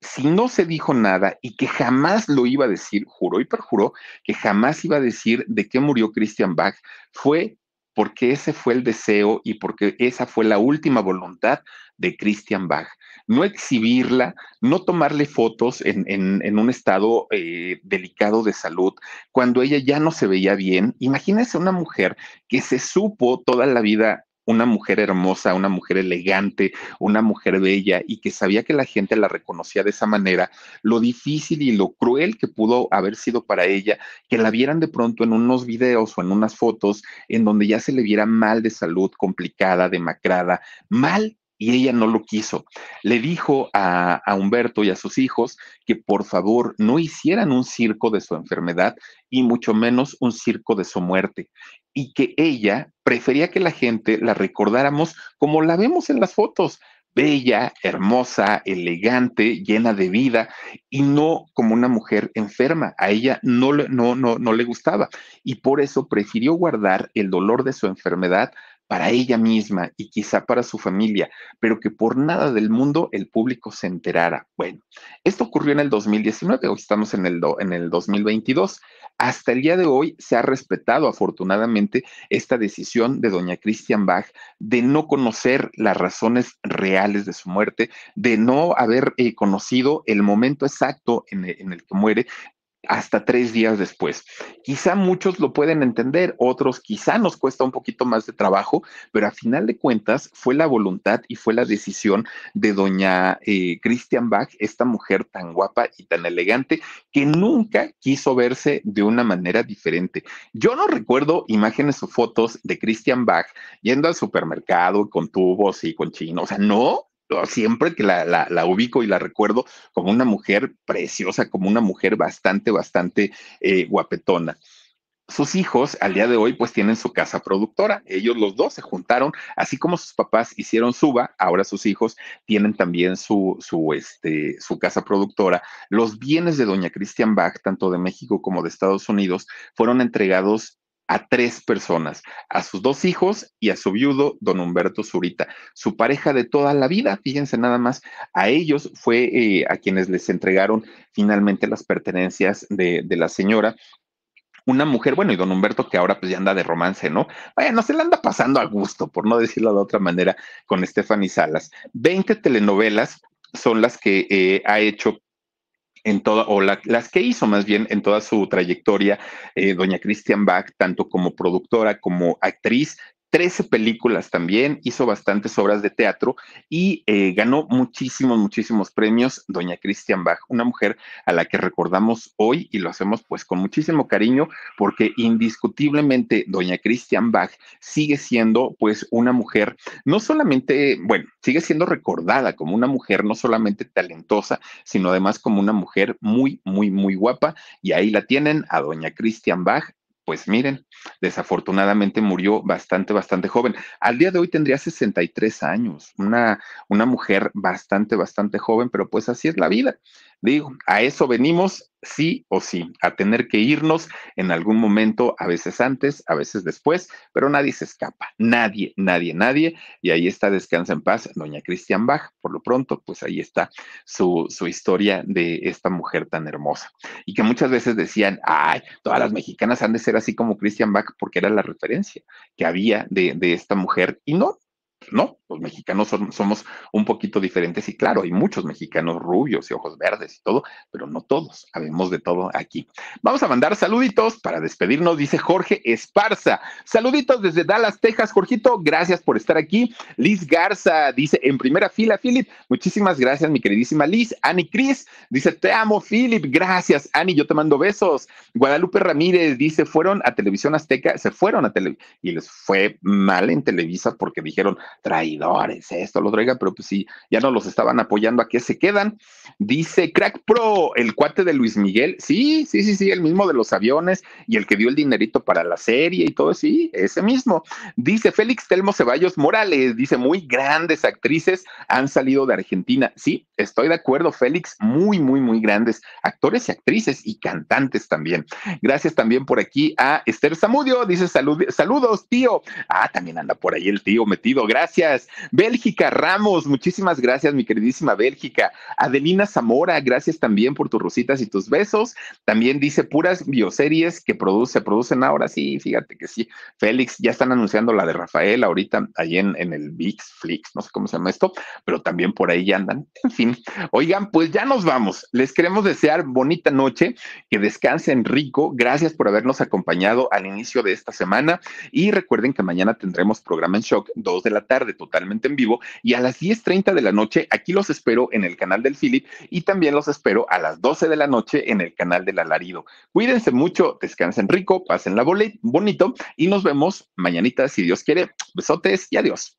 si no se dijo nada y que jamás lo iba a decir, juró y perjuró que jamás iba a decir de qué murió Christian Bach, fue porque ese fue el deseo y porque esa fue la última voluntad de Christian Bach. No exhibirla, no tomarle fotos en, en, en un estado eh, delicado de salud, cuando ella ya no se veía bien. Imagínense una mujer que se supo toda la vida una mujer hermosa, una mujer elegante, una mujer bella y que sabía que la gente la reconocía de esa manera, lo difícil y lo cruel que pudo haber sido para ella, que la vieran de pronto en unos videos o en unas fotos en donde ya se le viera mal de salud, complicada, demacrada, mal, y ella no lo quiso. Le dijo a, a Humberto y a sus hijos que por favor no hicieran un circo de su enfermedad y mucho menos un circo de su muerte. Y que ella prefería que la gente la recordáramos como la vemos en las fotos, bella, hermosa, elegante, llena de vida, y no como una mujer enferma. A ella no, no, no, no le gustaba, y por eso prefirió guardar el dolor de su enfermedad para ella misma y quizá para su familia, pero que por nada del mundo el público se enterara. Bueno, esto ocurrió en el dos mil diecinueve, hoy estamos en el, do, en el dos mil veintidós. Hasta el día de hoy se ha respetado afortunadamente esta decisión de doña Christian Bach de no conocer las razones reales de su muerte, de no haber eh, conocido el momento exacto en, en el que muere, hasta tres días después. Quizá muchos lo pueden entender, otros quizá nos cuesta un poquito más de trabajo, pero a final de cuentas fue la voluntad y fue la decisión de doña eh, Christian Bach, esta mujer tan guapa y tan elegante que nunca quiso verse de una manera diferente. Yo no recuerdo imágenes o fotos de Christian Bach yendo al supermercado con tubos y con chinos, o sea, no. Siempre que la, la, la ubico y la recuerdo como una mujer preciosa, como una mujer bastante, bastante eh, guapetona. Sus hijos al día de hoy pues tienen su casa productora. Ellos los dos se juntaron, así como sus papás hicieron Suba, ahora sus hijos tienen también su, su, este, su casa productora. Los bienes de doña Christian Bach, tanto de México como de Estados Unidos, fueron entregados a tres personas, a sus dos hijos y a su viudo, don Humberto Zurita, su pareja de toda la vida. Fíjense nada más, a ellos fue eh, a quienes les entregaron finalmente las pertenencias de, de la señora. una mujer, bueno, y don Humberto, que ahora pues ya anda de romance, ¿no? Bueno, se la anda pasando a gusto, por no decirlo de otra manera, con Stephanie Salas. veinte telenovelas son las que eh, ha hecho en toda, o la, las que hizo más bien en toda su trayectoria, eh, doña Christian Bach, tanto como productora como actriz. trece películas también, hizo bastantes obras de teatro y eh, ganó muchísimos, muchísimos premios doña Christian Bach, una mujer a la que recordamos hoy y lo hacemos pues con muchísimo cariño, porque indiscutiblemente doña Christian Bach sigue siendo pues una mujer, no solamente, bueno, sigue siendo recordada como una mujer no solamente talentosa, sino además como una mujer muy, muy, muy guapa, y ahí la tienen a doña Christian Bach. Pues miren, desafortunadamente murió bastante, bastante joven. Al día de hoy tendría sesenta y tres años, una, una mujer bastante, bastante joven, pero pues así es la vida. Digo, a eso venimos sí o sí, a tener que irnos en algún momento, a veces antes, a veces después, pero nadie se escapa, nadie, nadie, nadie. Y ahí está, descansa en paz doña Christian Bach. Por lo pronto, pues ahí está su, su historia de esta mujer tan hermosa. Y que muchas veces decían, ay, todas las mexicanas han de ser así como Christian Bach, porque era la referencia que había de, de esta mujer, y no. No, los mexicanos son, somos un poquito diferentes, y claro, hay muchos mexicanos rubios y ojos verdes y todo, pero no todos, habemos de todo aquí. Vamos a mandar saluditos para despedirnos, dice Jorge Esparza. Saluditos desde Dallas, Texas, Jorgito, gracias por estar aquí. Liz Garza dice, en primera fila, Philip, muchísimas gracias, mi queridísima Liz. Ani Cris dice, te amo, Philip, gracias, Ani, yo te mando besos. Guadalupe Ramírez dice, fueron a Televisión Azteca, se fueron a Televisa, y les fue mal en Televisa porque dijeron, traidores, esto lo traiga, pero pues sí, ya no los estaban apoyando, ¿a qué se quedan? Dice Crack Pro, el cuate de Luis Miguel, sí, sí, sí, sí, el mismo de los aviones y el que dio el dinerito para la serie y todo, sí, ese mismo. Dice Félix Telmo Ceballos Morales, dice, muy grandes actrices han salido de Argentina. Sí, estoy de acuerdo, Félix, muy, muy, muy grandes actores y actrices y cantantes también. Gracias también por aquí a Esther Zamudio, dice, salud, saludos, tío. Ah, también anda por ahí el tío metido, gracias. Gracias. Bélgica Ramos, muchísimas gracias, mi queridísima Bélgica. Adelina Zamora, gracias también por tus rositas y tus besos. También dice, puras bioseries que produce, producen ahora, sí, fíjate que sí. Félix, ya están anunciando la de Rafael ahorita, ahí en, en el Vix Flix, no sé cómo se llama esto, pero también por ahí andan. En fin, oigan, pues ya nos vamos. Les queremos desear bonita noche, que descansen rico. Gracias por habernos acompañado al inicio de esta semana. Y recuerden que mañana tendremos programa en Shock, dos de la tarde. tarde totalmente en vivo, y a las diez treinta de la noche aquí los espero en el canal del Philip, y también los espero a las doce de la noche en el canal del Alarido. Cuídense mucho, descansen rico, pasen la bolet bonito y nos vemos mañanita si Dios quiere. Besotes y adiós.